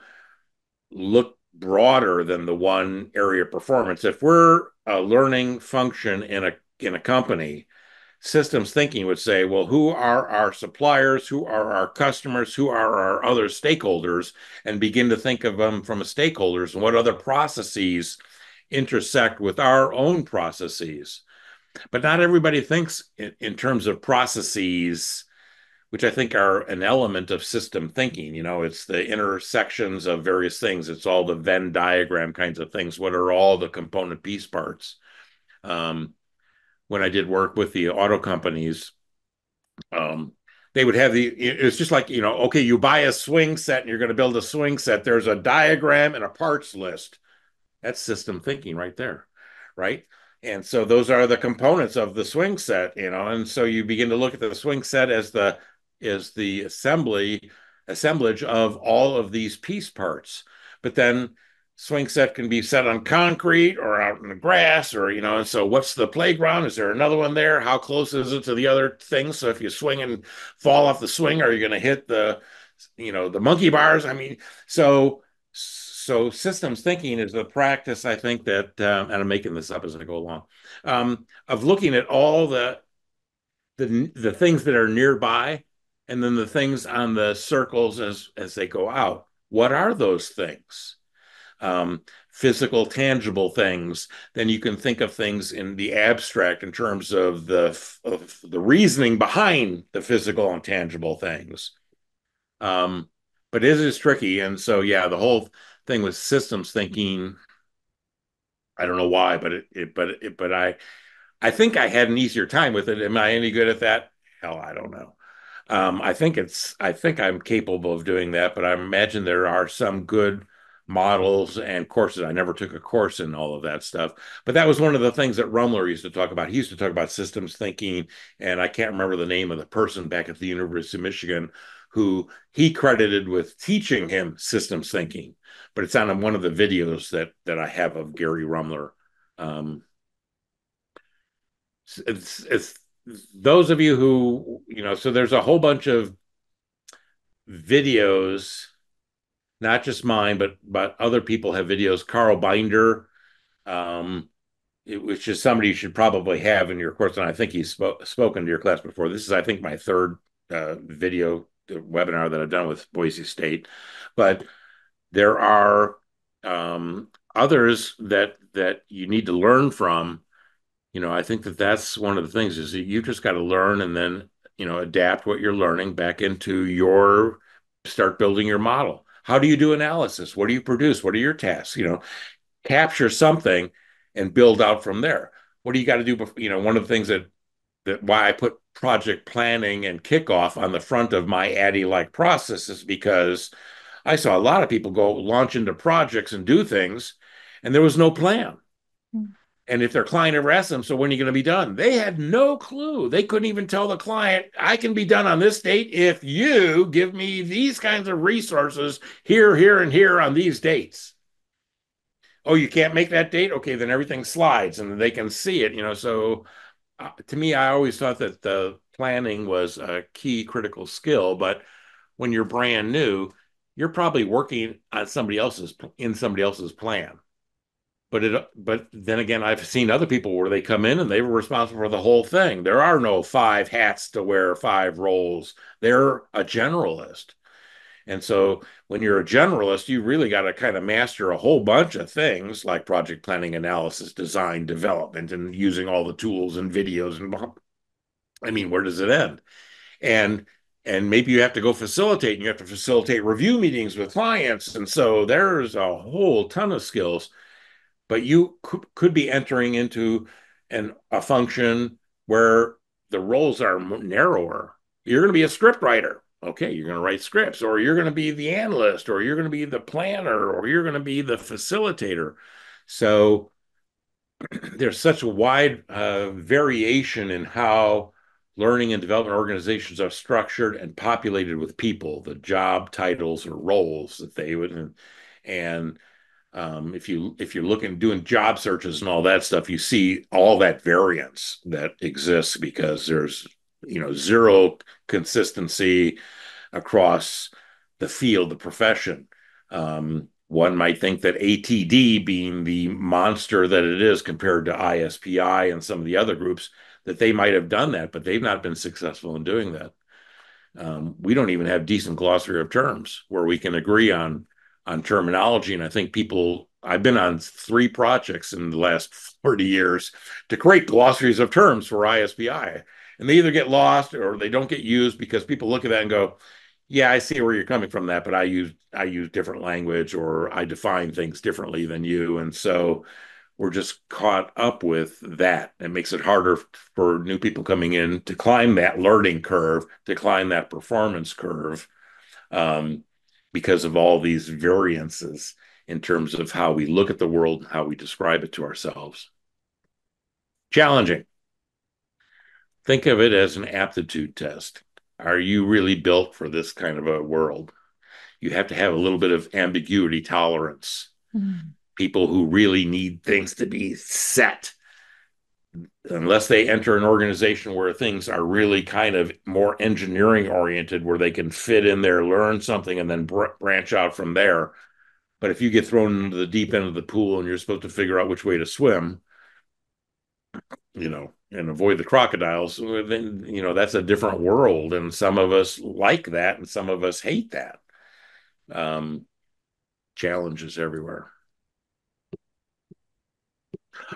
look broader than the one area of performance. If we're a learning function in a, in a company, systems thinking would say, well, who are our suppliers? Who are our customers? Who are our other stakeholders? And begin to think of them from a stakeholders and what other processes intersect with our own processes. But not everybody thinks in, in terms of processes, which I think are an element of system thinking. You know, it's the intersections of various things. It's all the Venn diagram kinds of things. What are all the component piece parts? Um, when I did work with the auto companies, um, they would have the, it's just like, you know, okay, you buy a swing set and you're going to build a swing set. There's a diagram and a parts list. That's system thinking right there, right? And so those are the components of the swing set, you know, and so you begin to look at the swing set as the, as the assembly, assemblage of all of these piece parts. But then swing set can be set on concrete or out in the grass or, you know, and so what's the playground? Is there another one there? How close is it to the other thing? So if you swing and fall off the swing, are you going to hit the, you know, the monkey bars? I mean, so, so systems thinking is the practice, I think that, um, and I'm making this up as I go along, um, of looking at all the, the, the things that are nearby and then the things on the circles as, as they go out. What are those things? Um, physical, tangible things. Then you can think of things in the abstract in terms of the of the reasoning behind the physical and tangible things. Um, but it is tricky, and so yeah, the whole thing with systems thinking. I don't know why, but it, it but it, but I I think I had an easier time with it. Am I any good at that? Hell, I don't know. Um, I think it's I think I'm capable of doing that, but I imagine there are some good models and courses. I never took a course in all of that stuff, but that was one of the things that Rummler used to talk about. He used to talk about systems thinking, and I can't remember the name of the person back at the University of Michigan who he credited with teaching him systems thinking, but it's on one of the videos that that I have of Gary Rummler. Um, it's, it's those of you who, you know, so there's a whole bunch of videos, not just mine, but but other people have videos. Carl Binder, um, it, which is somebody you should probably have in your course, and I think he's sp spoken to your class before. This is, I think, my third uh, video webinar that I've done with Boise State. But there are um, others that that you need to learn from. You know, I think that that's one of the things is that you just got to learn and then, you know, adapt what you're learning back into your, start building your model. How do you do analysis? What do you produce? What are your tasks? You know, capture something and build out from there. What do you got to do before, you know, one of the things that, that why I put project planning and kickoff on the front of my ADDIE-like process is because I saw a lot of people go launch into projects and do things, and there was no plan. Mm-hmm. And if their client ever asked them, so when are you going to be done? They had no clue. They couldn't even tell the client, I can be done on this date if you give me these kinds of resources here, here, and here on these dates. Oh, you can't make that date? Okay, then everything slides and they can see it. You know, so uh, to me, I always thought that the planning was a key critical skill. But when you're brand new, you're probably working on somebody else's in somebody else's plan. But it, but then again, I've seen other people where they come in and they were responsible for the whole thing. There are no five hats to wear, five roles. They're a generalist. And so when you're a generalist, you really got to kind of master a whole bunch of things like project planning, analysis, design, development, and using all the tools and videos. And I mean, where does it end? And And maybe you have to go facilitate and you have to facilitate review meetings with clients. And so there's a whole ton of skills. But you could be entering into an, a function where the roles are narrower. You're going to be a script writer. okay, you're going to write scripts, or you're going to be the analyst, or you're going to be the planner, or you're going to be the facilitator. So there's such a wide uh, variation in how learning and development organizations are structured and populated with people, the job titles or roles that they would. And, and um, if you if you're looking, doing job searches and all that stuff, you see all that variance that exists because there's, you know, zero consistency across the field, the profession. Um, one might think that A T D, being the monster that it is compared to I S P I and some of the other groups, that they might have done that, but they've not been successful in doing that. Um, we don't even have decent glossary of terms where we can agree on, on terminology. And I think people, I've been on three projects in the last forty years to create glossaries of terms for I S P I. And they either get lost or they don't get used because people look at that and go, yeah, I see where you're coming from that, but I use I use different language, or I define things differently than you. And so we're just caught up with that. It makes it harder for new people coming in to climb that learning curve, to climb that performance curve, um, because of all these variances in terms of how we look at the world and how we describe it to ourselves. Challenging. Think of it as an aptitude test. Are you really built for this kind of a world? You have to have a little bit of ambiguity tolerance. Mm-hmm. People who really need things to be set, unless they enter an organization where things are really kind of more engineering oriented, where they can fit in there, learn something, and then br- branch out from there. But if you get thrown into the deep end of the pool and you're supposed to figure out which way to swim, you know, and avoid the crocodiles, then, you know, that's a different world. And some of us like that, and some of us hate that. Um, challenges everywhere.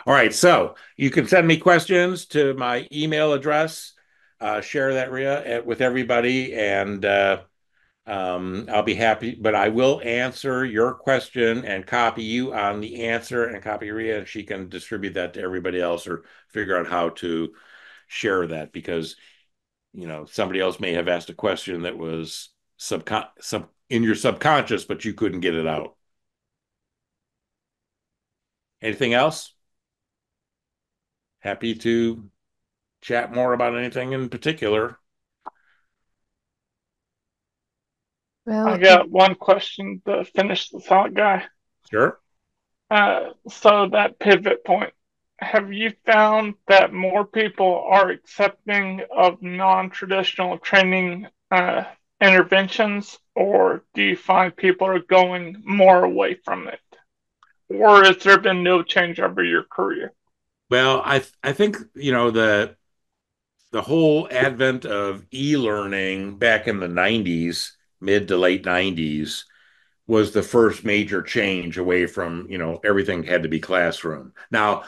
All right, so you can send me questions to my email address. Uh, share that, Rhea, with everybody, and uh, um, I'll be happy. But I will answer your question and copy you on the answer and copy Rhea, and she can distribute that to everybody else or figure out how to share that, because, you know, somebody else may have asked a question that was subcon sub in your subconscious, but you couldn't get it out. Anything else? Happy to chat more about anything in particular. Well, I got one question to finish the thought, Guy. Sure. Uh, so that pivot point, have you found that more people are accepting of non-traditional training uh, interventions, or do you find people are going more away from it? Or has there been no change over your career? Well, I th I think, you know, the the whole advent of e-learning back in the nineties, mid to late nineties, was the first major change away from, you know, everything had to be classroom. Now,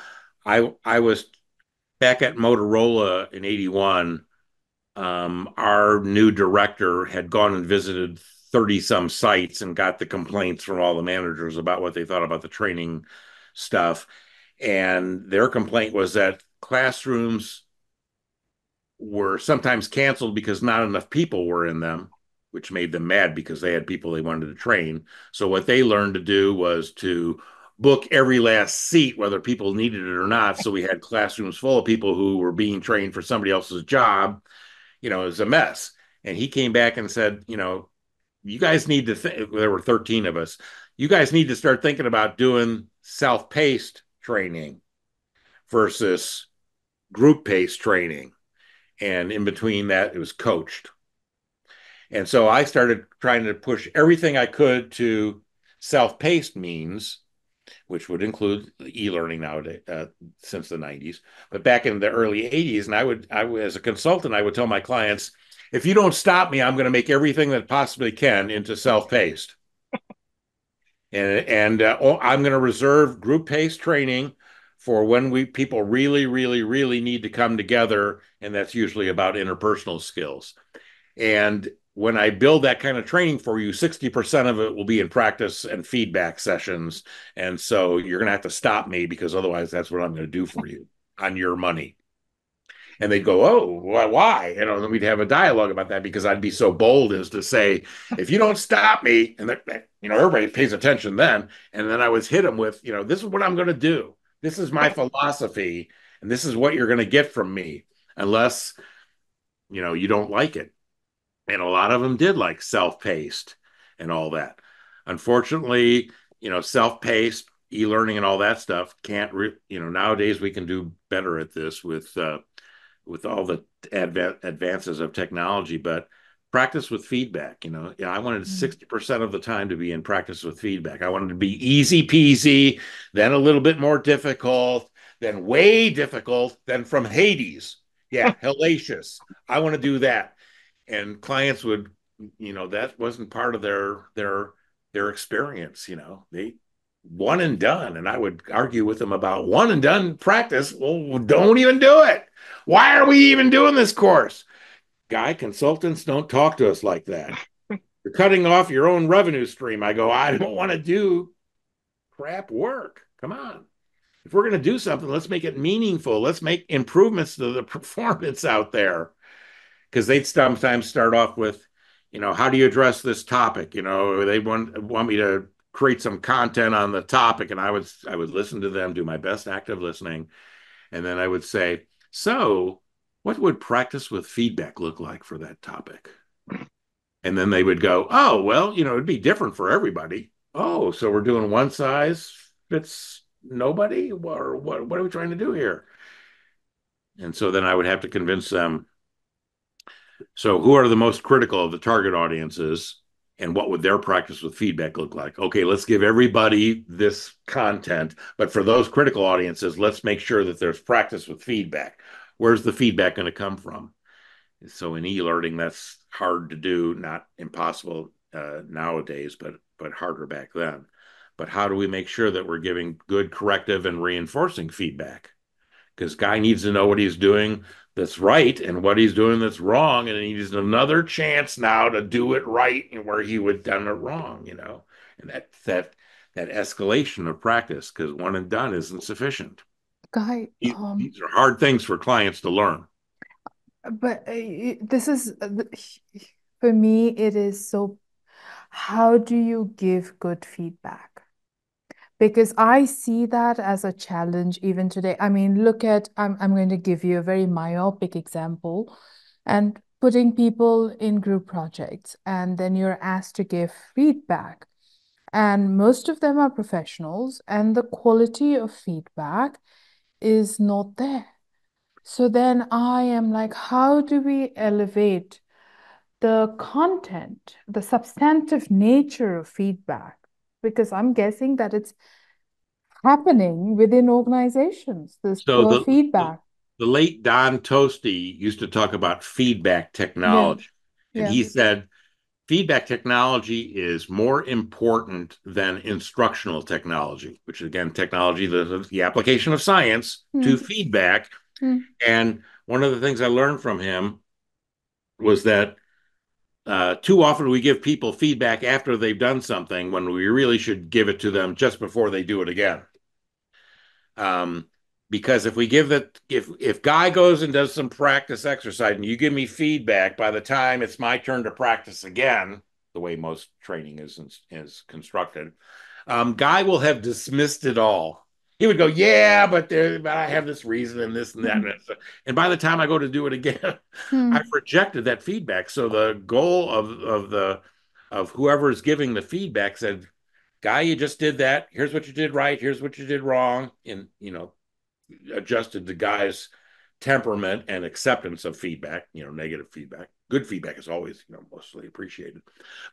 I I was back at Motorola in eighty-one. Um, our new director had gone and visited thirty some sites and got the complaints from all the managers about what they thought about the training stuff. And their complaint was that classrooms were sometimes canceled because not enough people were in them, which made them mad because they had people they wanted to train. So what they learned to do was to book every last seat, whether people needed it or not. So we had classrooms full of people who were being trained for somebody else's job. You know, it was a mess. And he came back and said, you know, you guys need to think, there were thirteen of us, you guys need to start thinking about doing self-paced training versus group-paced training. And in between that, it was coached. And so I started trying to push everything I could to self-paced means, which would include e-learning nowadays, uh, since the nineties, but back in the early eighties. And I would, I would, as a consultant, I would tell my clients, if you don't stop me, I'm going to make everything that possibly can into self-paced. And, and uh, oh, I'm going to reserve group-paced training for when we people really, really, really need to come together, and that's usually about interpersonal skills. And when I build that kind of training for you, sixty percent of it will be in practice and feedback sessions, and so you're going to have to stop me because otherwise that's what I'm going to do for you on your money. and they'd go, oh, why? You know, and then we'd have a dialogue about that because I'd be so bold as to say, if you don't stop me, and you know, everybody pays attention then, and then I was hit them with, you know, this is what I'm going to do. This is my philosophy, and this is what you're going to get from me, unless, you know, you don't like it. And a lot of them did like self-paced and all that. Unfortunately, you know, self-paced, e-learning and all that stuff can't, re- you know, nowadays we can do better at this with uh, with all the adv- advances of technology, but practice with feedback, you know. Yeah, I wanted mm-hmm. sixty percent of the time to be in practice with feedback. I wanted to be easy peasy, then a little bit more difficult, then way difficult, then from Hades. Yeah, hellacious. I want to do that. And clients would, you know, that wasn't part of their their their experience, you know. They one and done. And I would argue with them about one and done practice. Well, don't even do it. Why are we even doing this course? Guy, consultants don't talk to us like that. You're cutting off your own revenue stream. I go, I don't want to do crap work. Come on. If we're going to do something, let's make it meaningful. Let's make improvements to the performance out there. Because they'd sometimes start off with, you know, how do you address this topic? You know, they want, want me to create some content on the topic. And I would, I would listen to them, do my best active listening. And then I would say, so what would practice with feedback look like for that topic? And then they would go, oh, well, you know, it'd be different for everybody. Oh, so we're doing one size fits nobody? Or what, what are we trying to do here? And so then I would have to convince them, so who are the most critical of the target audiences and what would their practice with feedback look like? Okay, let's give everybody this content, but for those critical audiences, let's make sure that there's practice with feedback. Where's the feedback going to come from? So in e-learning, that's hard to do, not impossible uh, nowadays, but but harder back then. But how do we make sure that we're giving good corrective and reinforcing feedback? Because Guy needs to know what he's doing that's right and what he's doing that's wrong, and he needs another chance now to do it right and where he would have done it wrong, you know. And that that that escalation of practice, because one and done isn't sufficient. Guy, these, um, these are hard things for clients to learn. But uh, this is uh, for me. It is so. How do you give good feedback? Because I see that as a challenge even today. I mean, look at, I'm, I'm going to give you a very myopic example, and putting people in group projects, and then you're asked to give feedback. And most of them are professionals, and the quality of feedback is not there. So then I am like, how do we elevate the content, the substantive nature of feedback? Because I'm guessing that it's happening within organizations, this so the, feedback. The, the late Don Tosti used to talk about feedback technology. Yeah. And yeah. He said, feedback technology is more important than instructional technology, which again, technology, the, the application of science mm. to feedback. Mm. And one of the things I learned from him was that Uh, too often we give people feedback after they've done something when we really should give it to them just before they do it again. Um, because if we give that, if, if Guy goes and does some practice exercise and you give me feedback, by the time it's my turn to practice again, the way most training is, is constructed, um, Guy will have dismissed it all. He would go, yeah, but, there, but I have this reason and this and that. Mm-hmm. And by the time I go to do it again, mm-hmm. I've rejected that feedback. So the goal of of the of whoever is giving the feedback said, Guy, you just did that. Here's what you did right. Here's what you did wrong. And, you know, adjusted to Guy's temperament and acceptance of feedback, you know, negative feedback. Good feedback is always, you know, mostly appreciated.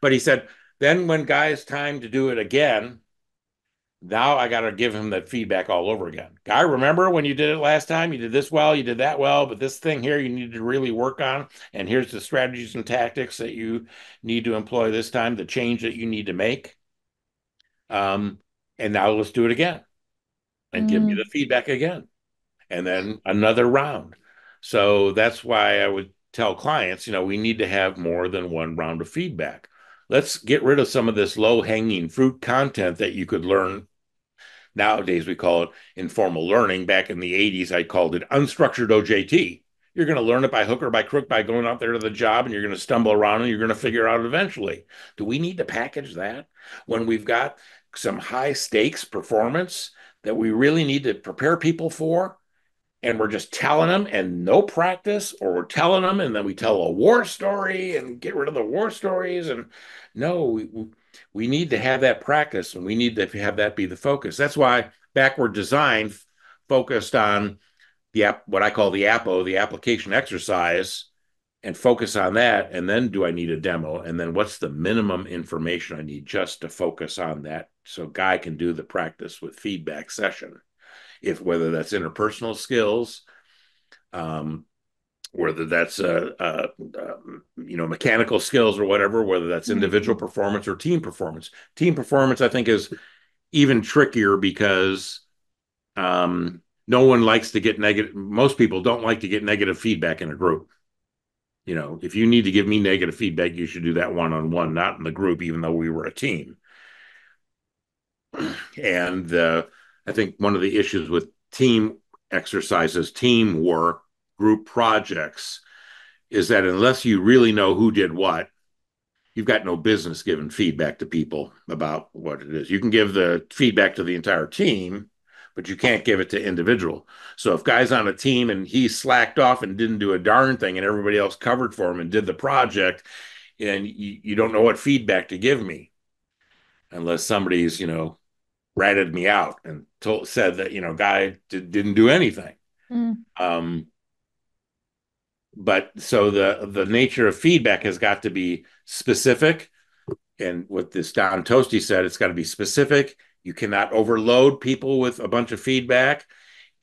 But he said, then when Guy's time to do it again, now I got to give him that feedback all over again. Guy, remember when you did it last time? You did this well, you did that well, but this thing here you need to really work on. And here's the strategies and tactics that you need to employ this time, the change that you need to make. Um, and now let's do it again and mm. give me the feedback again. And then another round. So that's why I would tell clients, you know, we need to have more than one round of feedback. Let's get rid of some of this low-hanging fruit content that you could learn. Nowadays, we call it informal learning. Back in the eighties, I called it unstructured O J T. You're going to learn it by hook or by crook by going out there to the job, and you're going to stumble around and you're going to figure out eventually. Do we need to package that when we've got some high stakes performance that we really need to prepare people for? And we're just telling them and no practice, or we're telling them and then we tell a war story and get rid of the war stories. And no, we, we need to have that practice, and we need to have that be the focus. That's why backward design focused on the what I call the A P O, the application exercise, and focus on that. And then, do I need a demo? And then what's the minimum information I need just to focus on that? So Guy can do the practice with feedback session. If whether that's interpersonal skills, um, whether that's uh, uh, uh, you know mechanical skills or whatever, whether that's individual mm-hmm. performance or team performance. Team performance, I think, is even trickier because um, no one likes to get negative. Most people don't like to get negative feedback in a group. You know, if you need to give me negative feedback, you should do that one-on-one, not in the group, even though we were a team. And uh, I think one of the issues with team exercises, teamwork, group projects, is that unless you really know who did what, you've got no business giving feedback to people about what it is. You can give the feedback to the entire team, but you can't give it to individual. So if Guy's on a team and he slacked off and didn't do a darn thing and everybody else covered for him and did the project, and you, you don't know what feedback to give me unless somebody's, you know, ratted me out and told, said that, you know, Guy did, didn't do anything. Mm. Um, but so the, the nature of feedback has got to be specific. And what this Don Tosti said, it's got to be specific. You cannot overload people with a bunch of feedback.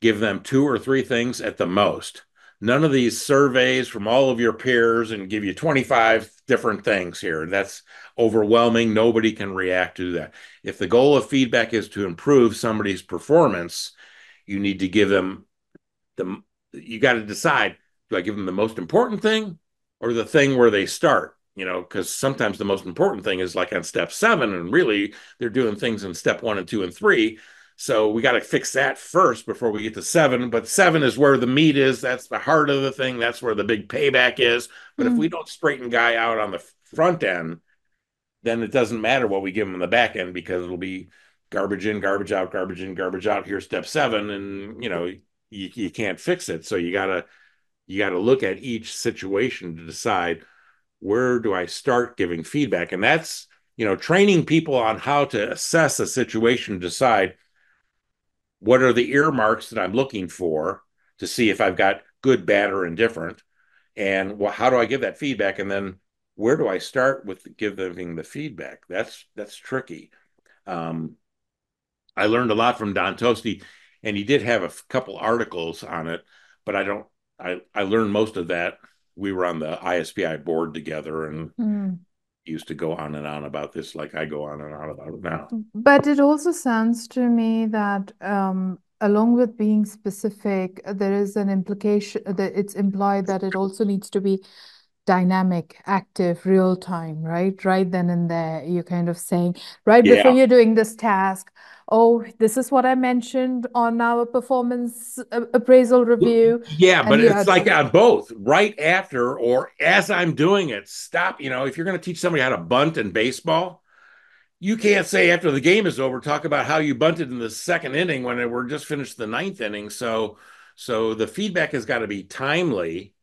Give them two or three things at the most. None of these surveys from all of your peers and give you twenty-five different things here. That's overwhelming. Nobody can react to that. If the goal of feedback is to improve somebody's performance, you need to give them the, you got to decide, do I give them the most important thing or the thing where they start? You know, because sometimes the most important thing is like on step seven, and really they're doing things in step one and two and three. So we got to fix that first before we get to seven. But seven is where the meat is. That's the heart of the thing. That's where the big payback is. But mm-hmm. if we don't straighten Guy out on the front end, then it doesn't matter what we give him in the back end, because it'll be garbage in, garbage out, garbage in, garbage out. Here's step seven, and you know you, you can't fix it. So you gotta you gotta look at each situation to decide, where do I start giving feedback? And that's, you know, training people on how to assess a situation, decide what are the earmarks that I'm looking for to see if I've got good, bad, or indifferent, and well, how do I give that feedback? And then where do I start with giving the feedback? That's that's tricky. Um, I learned a lot from Don Tosti, and he did have a couple articles on it, but I don't. I I learned most of that. We were on the I S P I board together and mm. used to go on and on about this, like I go on and on about it now. But it also sounds to me that um, along with being specific, there is an implication that it's implied that it also needs to be dynamic, active, real time, right? Right then and there, you're kind of saying, right yeah. before you're doing this task, oh, this is what I mentioned on our performance appraisal review. Yeah, and but it's like on both, right after or as I'm doing it. Stop, you know, if you're going to teach somebody how to bunt in baseball, you can't say after the game is over, talk about how you bunted in the second inning when we're just finished the ninth inning. So, so the feedback has got to be timely.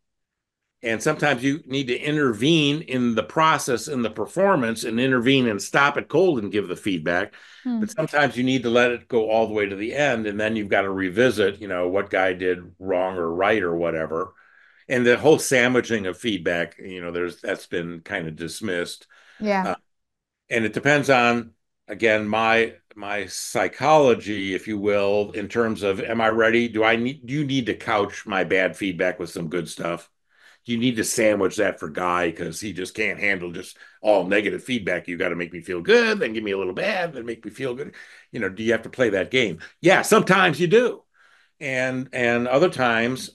And sometimes you need to intervene in the process, in the performance, and intervene and stop it cold and give the feedback. Hmm. But sometimes you need to let it go all the way to the end, and then you've got to revisit, you know, what Guy did wrong or right or whatever. And the whole sandwiching of feedback, you know, there's that's been kind of dismissed. Yeah. Uh, and it depends on, again, my my psychology, if you will, in terms of, am I ready? Do I need? Do you need to couch my bad feedback with some good stuff? You need to sandwich that for Guy because he just can't handle just all negative feedback. You got to make me feel good, then give me a little bad, then make me feel good. You know, do you have to play that game? Yeah, sometimes you do. And and other times,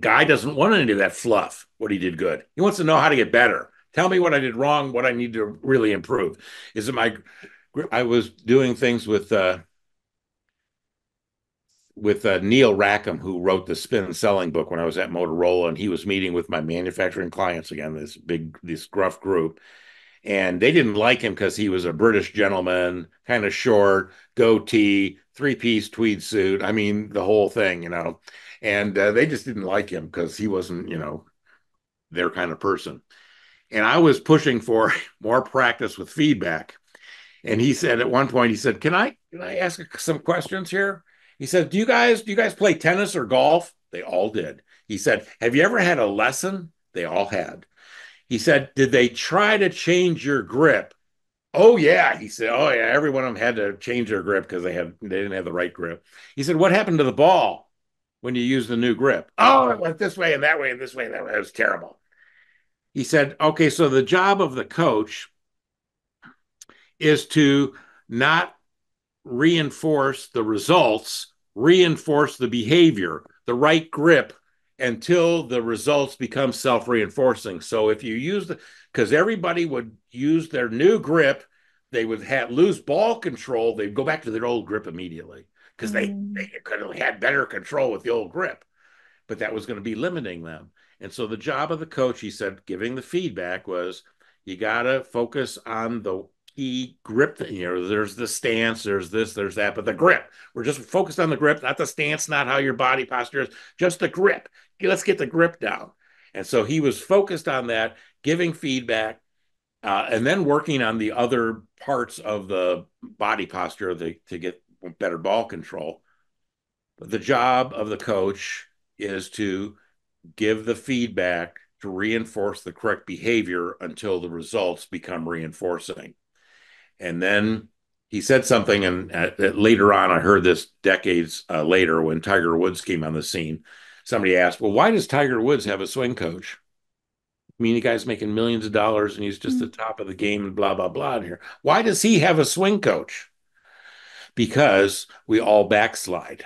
Guy doesn't want any of that fluff, what he did good. He wants to know how to get better. Tell me what I did wrong, what I need to really improve. Is it my, I was doing things with, uh, with uh, Neil Rackham, who wrote the SPIN selling book when I was at Motorola, and he was meeting with my manufacturing clients again, this big, this gruff group. And they didn't like him because he was a British gentleman, kind of short, goatee, three-piece tweed suit. I mean, the whole thing, you know. And uh, they just didn't like him because he wasn't, you know, their kind of person. And I was pushing for more practice with feedback. And he said at one point, he said, can I, can I ask some questions here? He said, do you guys, do you guys play tennis or golf? They all did. He said, have you ever had a lesson? They all had. He said, did they try to change your grip? Oh, yeah. He said, oh, yeah. Every one of them had to change their grip because they had, they didn't have the right grip. He said, what happened to the ball when you used the new grip? Oh, it went this way and that way and this way and that way. It was terrible. He said, okay, so the job of the coach is to not reinforce the results, reinforce the behavior, the right grip, until the results become self-reinforcing. So if you use the, because everybody would use their new grip, they would have, lose ball control, they'd go back to their old grip immediately because mm. they, they could have had better control with the old grip, but that was going to be limiting them. And so the job of the coach, he said, giving the feedback was, you got to focus on the key grip thing. You know, there's the stance, there's this, there's that, but the grip. We're just focused on the grip, not the stance, not how your body posture is, just the grip. Let's get the grip down. And so he was focused on that, giving feedback, uh, and then working on the other parts of the body posture the, to get better ball control. But the job of the coach is to give the feedback to reinforce the correct behavior until the results become reinforcing. And then he said something, and uh, later on, I heard this decades uh, later when Tiger Woods came on the scene. Somebody asked, well, why does Tiger Woods have a swing coach? I mean, the guy's making millions of dollars, and he's just mm-hmm. the top of the game and blah, blah, blah in here. Why does he have a swing coach? Because we all backslide.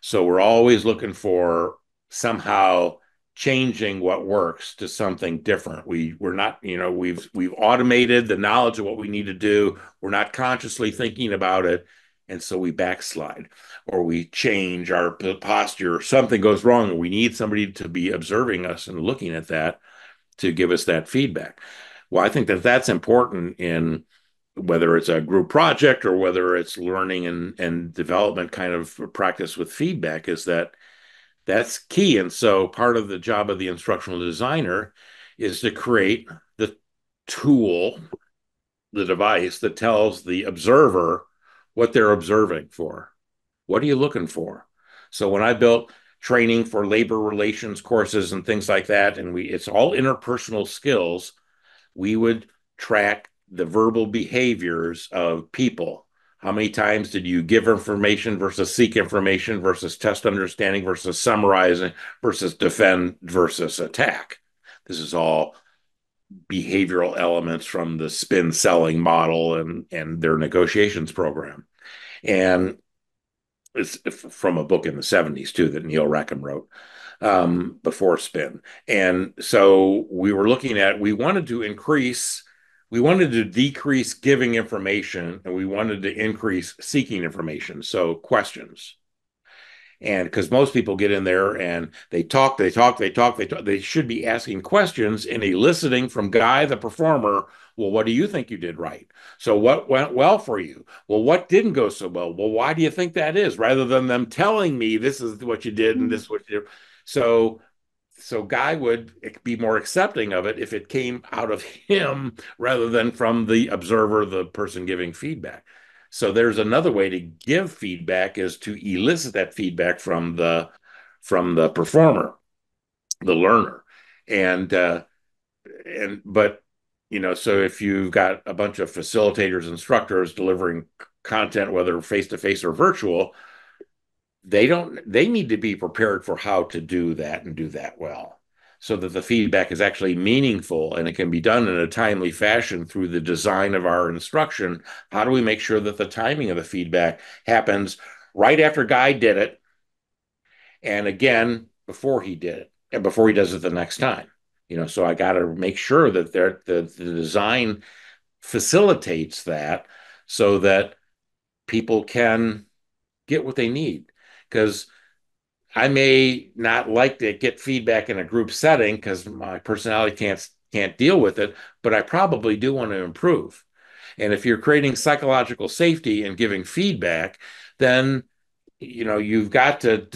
So we're always looking for somehow changing what works to something different. We we're not, you know, we've we've automated the knowledge of what we need to do. We're not consciously thinking about it. And so we backslide, or we change our posture, or something goes wrong, and we need somebody to be observing us and looking at that to give us that feedback. Well, I think that that's important in whether it's a group project or whether it's learning and, and development kind of practice with feedback, is that that's key. And so part of the job of the instructional designer is to create the tool, the device that tells the observer what they're observing for. What are you looking for? So when I built training for labor relations courses and things like that, and we it's all interpersonal skills, we would track the verbal behaviors of people. How many times did you give information versus seek information versus test understanding versus summarizing versus defend versus attack? This is all behavioral elements from the SPIN selling model and, and their negotiations program. And it's from a book in the seventies, too, that Neil Rackham wrote um, before SPIN. And so we were looking at, we wanted to increase, we wanted to decrease giving information, and we wanted to increase seeking information, so questions. And because most people get in there and they talk, they talk, they talk, they talk, they should be asking questions and eliciting from Guy, the performer, well, what do you think you did right? So what went well for you? Well, what didn't go so well? Well, why do you think that is? Rather than them telling me this is what you did and this is what you did. So, so Guy would be more accepting of it if it came out of him rather than from the observer, the person giving feedback. So there's another way to give feedback, is to elicit that feedback from the from the performer, the learner, and uh, and but you know so if you've got a bunch of facilitators, instructors delivering content, whether face to face or virtual, they don't they need to be prepared for how to do that and do that well, so that the feedback is actually meaningful and it can be done in a timely fashion through the design of our instruction. How do we make sure that the timing of the feedback happens right after Guy did it, and again before he did it, and before he does it the next time? You know, so I got to make sure that the, the design facilitates that so that people can get what they need. because I may not like to get feedback in a group setting because my personality can't can't deal with it, but I probably do want to improve. And if you're creating psychological safety and giving feedback, then you know you've got to,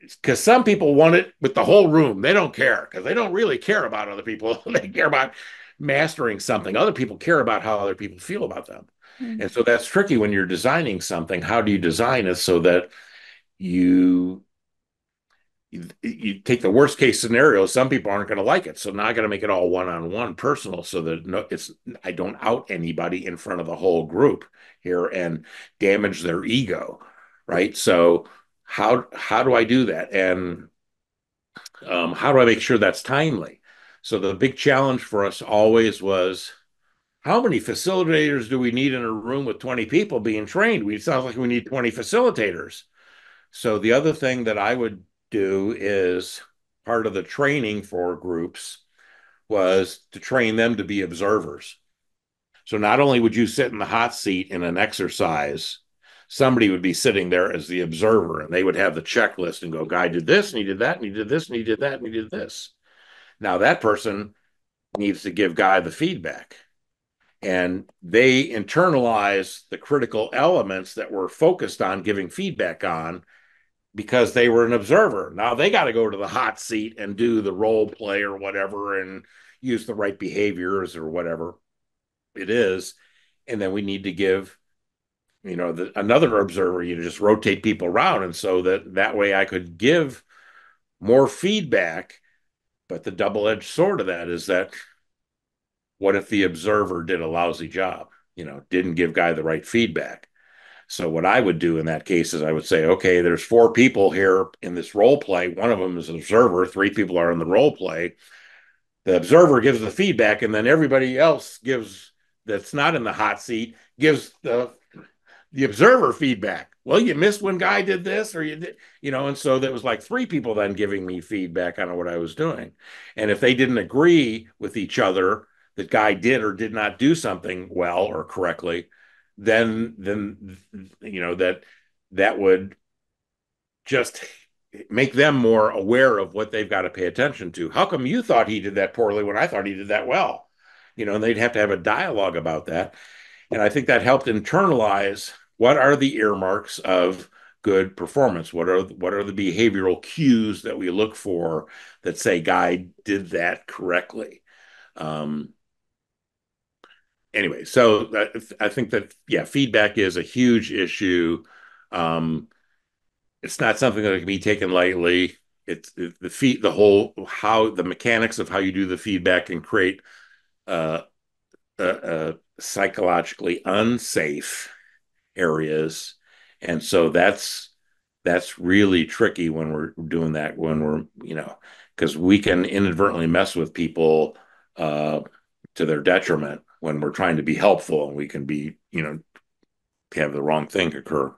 because some people want it with the whole room. They don't care because they don't really care about other people. They care about mastering something. Other people care about how other people feel about them. Mm-hmm. And so that's tricky when you're designing something. How do you design it so that you you take the worst case scenario? Some people aren't going to like it, so now I got to make it all one-on-one personal so that no, it's I don't out anybody in front of the whole group here and damage their ego, right? So how how do I do that, and um, how do I make sure that's timely? So the big challenge for us always was, how many facilitators do we need in a room with twenty people being trained? We, it sounds like we need twenty facilitators. So the other thing that I would do is, part of the training for groups was to train them to be observers. So not only would you sit in the hot seat in an exercise, somebody would be sitting there as the observer, and they would have the checklist and go, Guy did this, and he did that, and he did this, and he did that, and he did this. Now that person needs to give Guy the feedback. And they internalize the critical elements that we're focused on giving feedback on, because they were an observer. Now they got to go to the hot seat and do the role play or whatever and use the right behaviors or whatever it is. And then we need to give, you know, the, another observer, you just rotate people around. And so that, that way I could give more feedback. But the double-edged sword of that is that, what if the observer did a lousy job, you know, didn't give Guy the right feedback? So what I would do in that case is I would say, okay, there's four people here in this role play. One of them is an observer. Three people are in the role play. The observer gives the feedback, and then everybody else gives, that's not in the hot seat, gives the the observer feedback. Well, you missed when Guy did this, or you did, you know, and so there was like three people then giving me feedback on what I was doing. And if they didn't agree with each other that Guy did or did not do something well or correctly, then, then you know, that that would just make them more aware of what they've got to pay attention to. How come you thought he did that poorly when I thought he did that well? You know, and they'd have to have a dialogue about that. And I think that helped internalize, what are the earmarks of good performance? What are, what are the behavioral cues that we look for that say Guy did that correctly? Um, Anyway, so I think that, yeah, feedback is a huge issue. Um, it's not something that can be taken lightly. It's it, the feed, the whole, how the mechanics of how you do the feedback can create uh, uh, uh, psychologically unsafe areas. And so that's, that's really tricky when we're doing that, when we're, you know, because we can inadvertently mess with people uh, to their detriment, when we're trying to be helpful, and we can be, you know, have the wrong thing occur.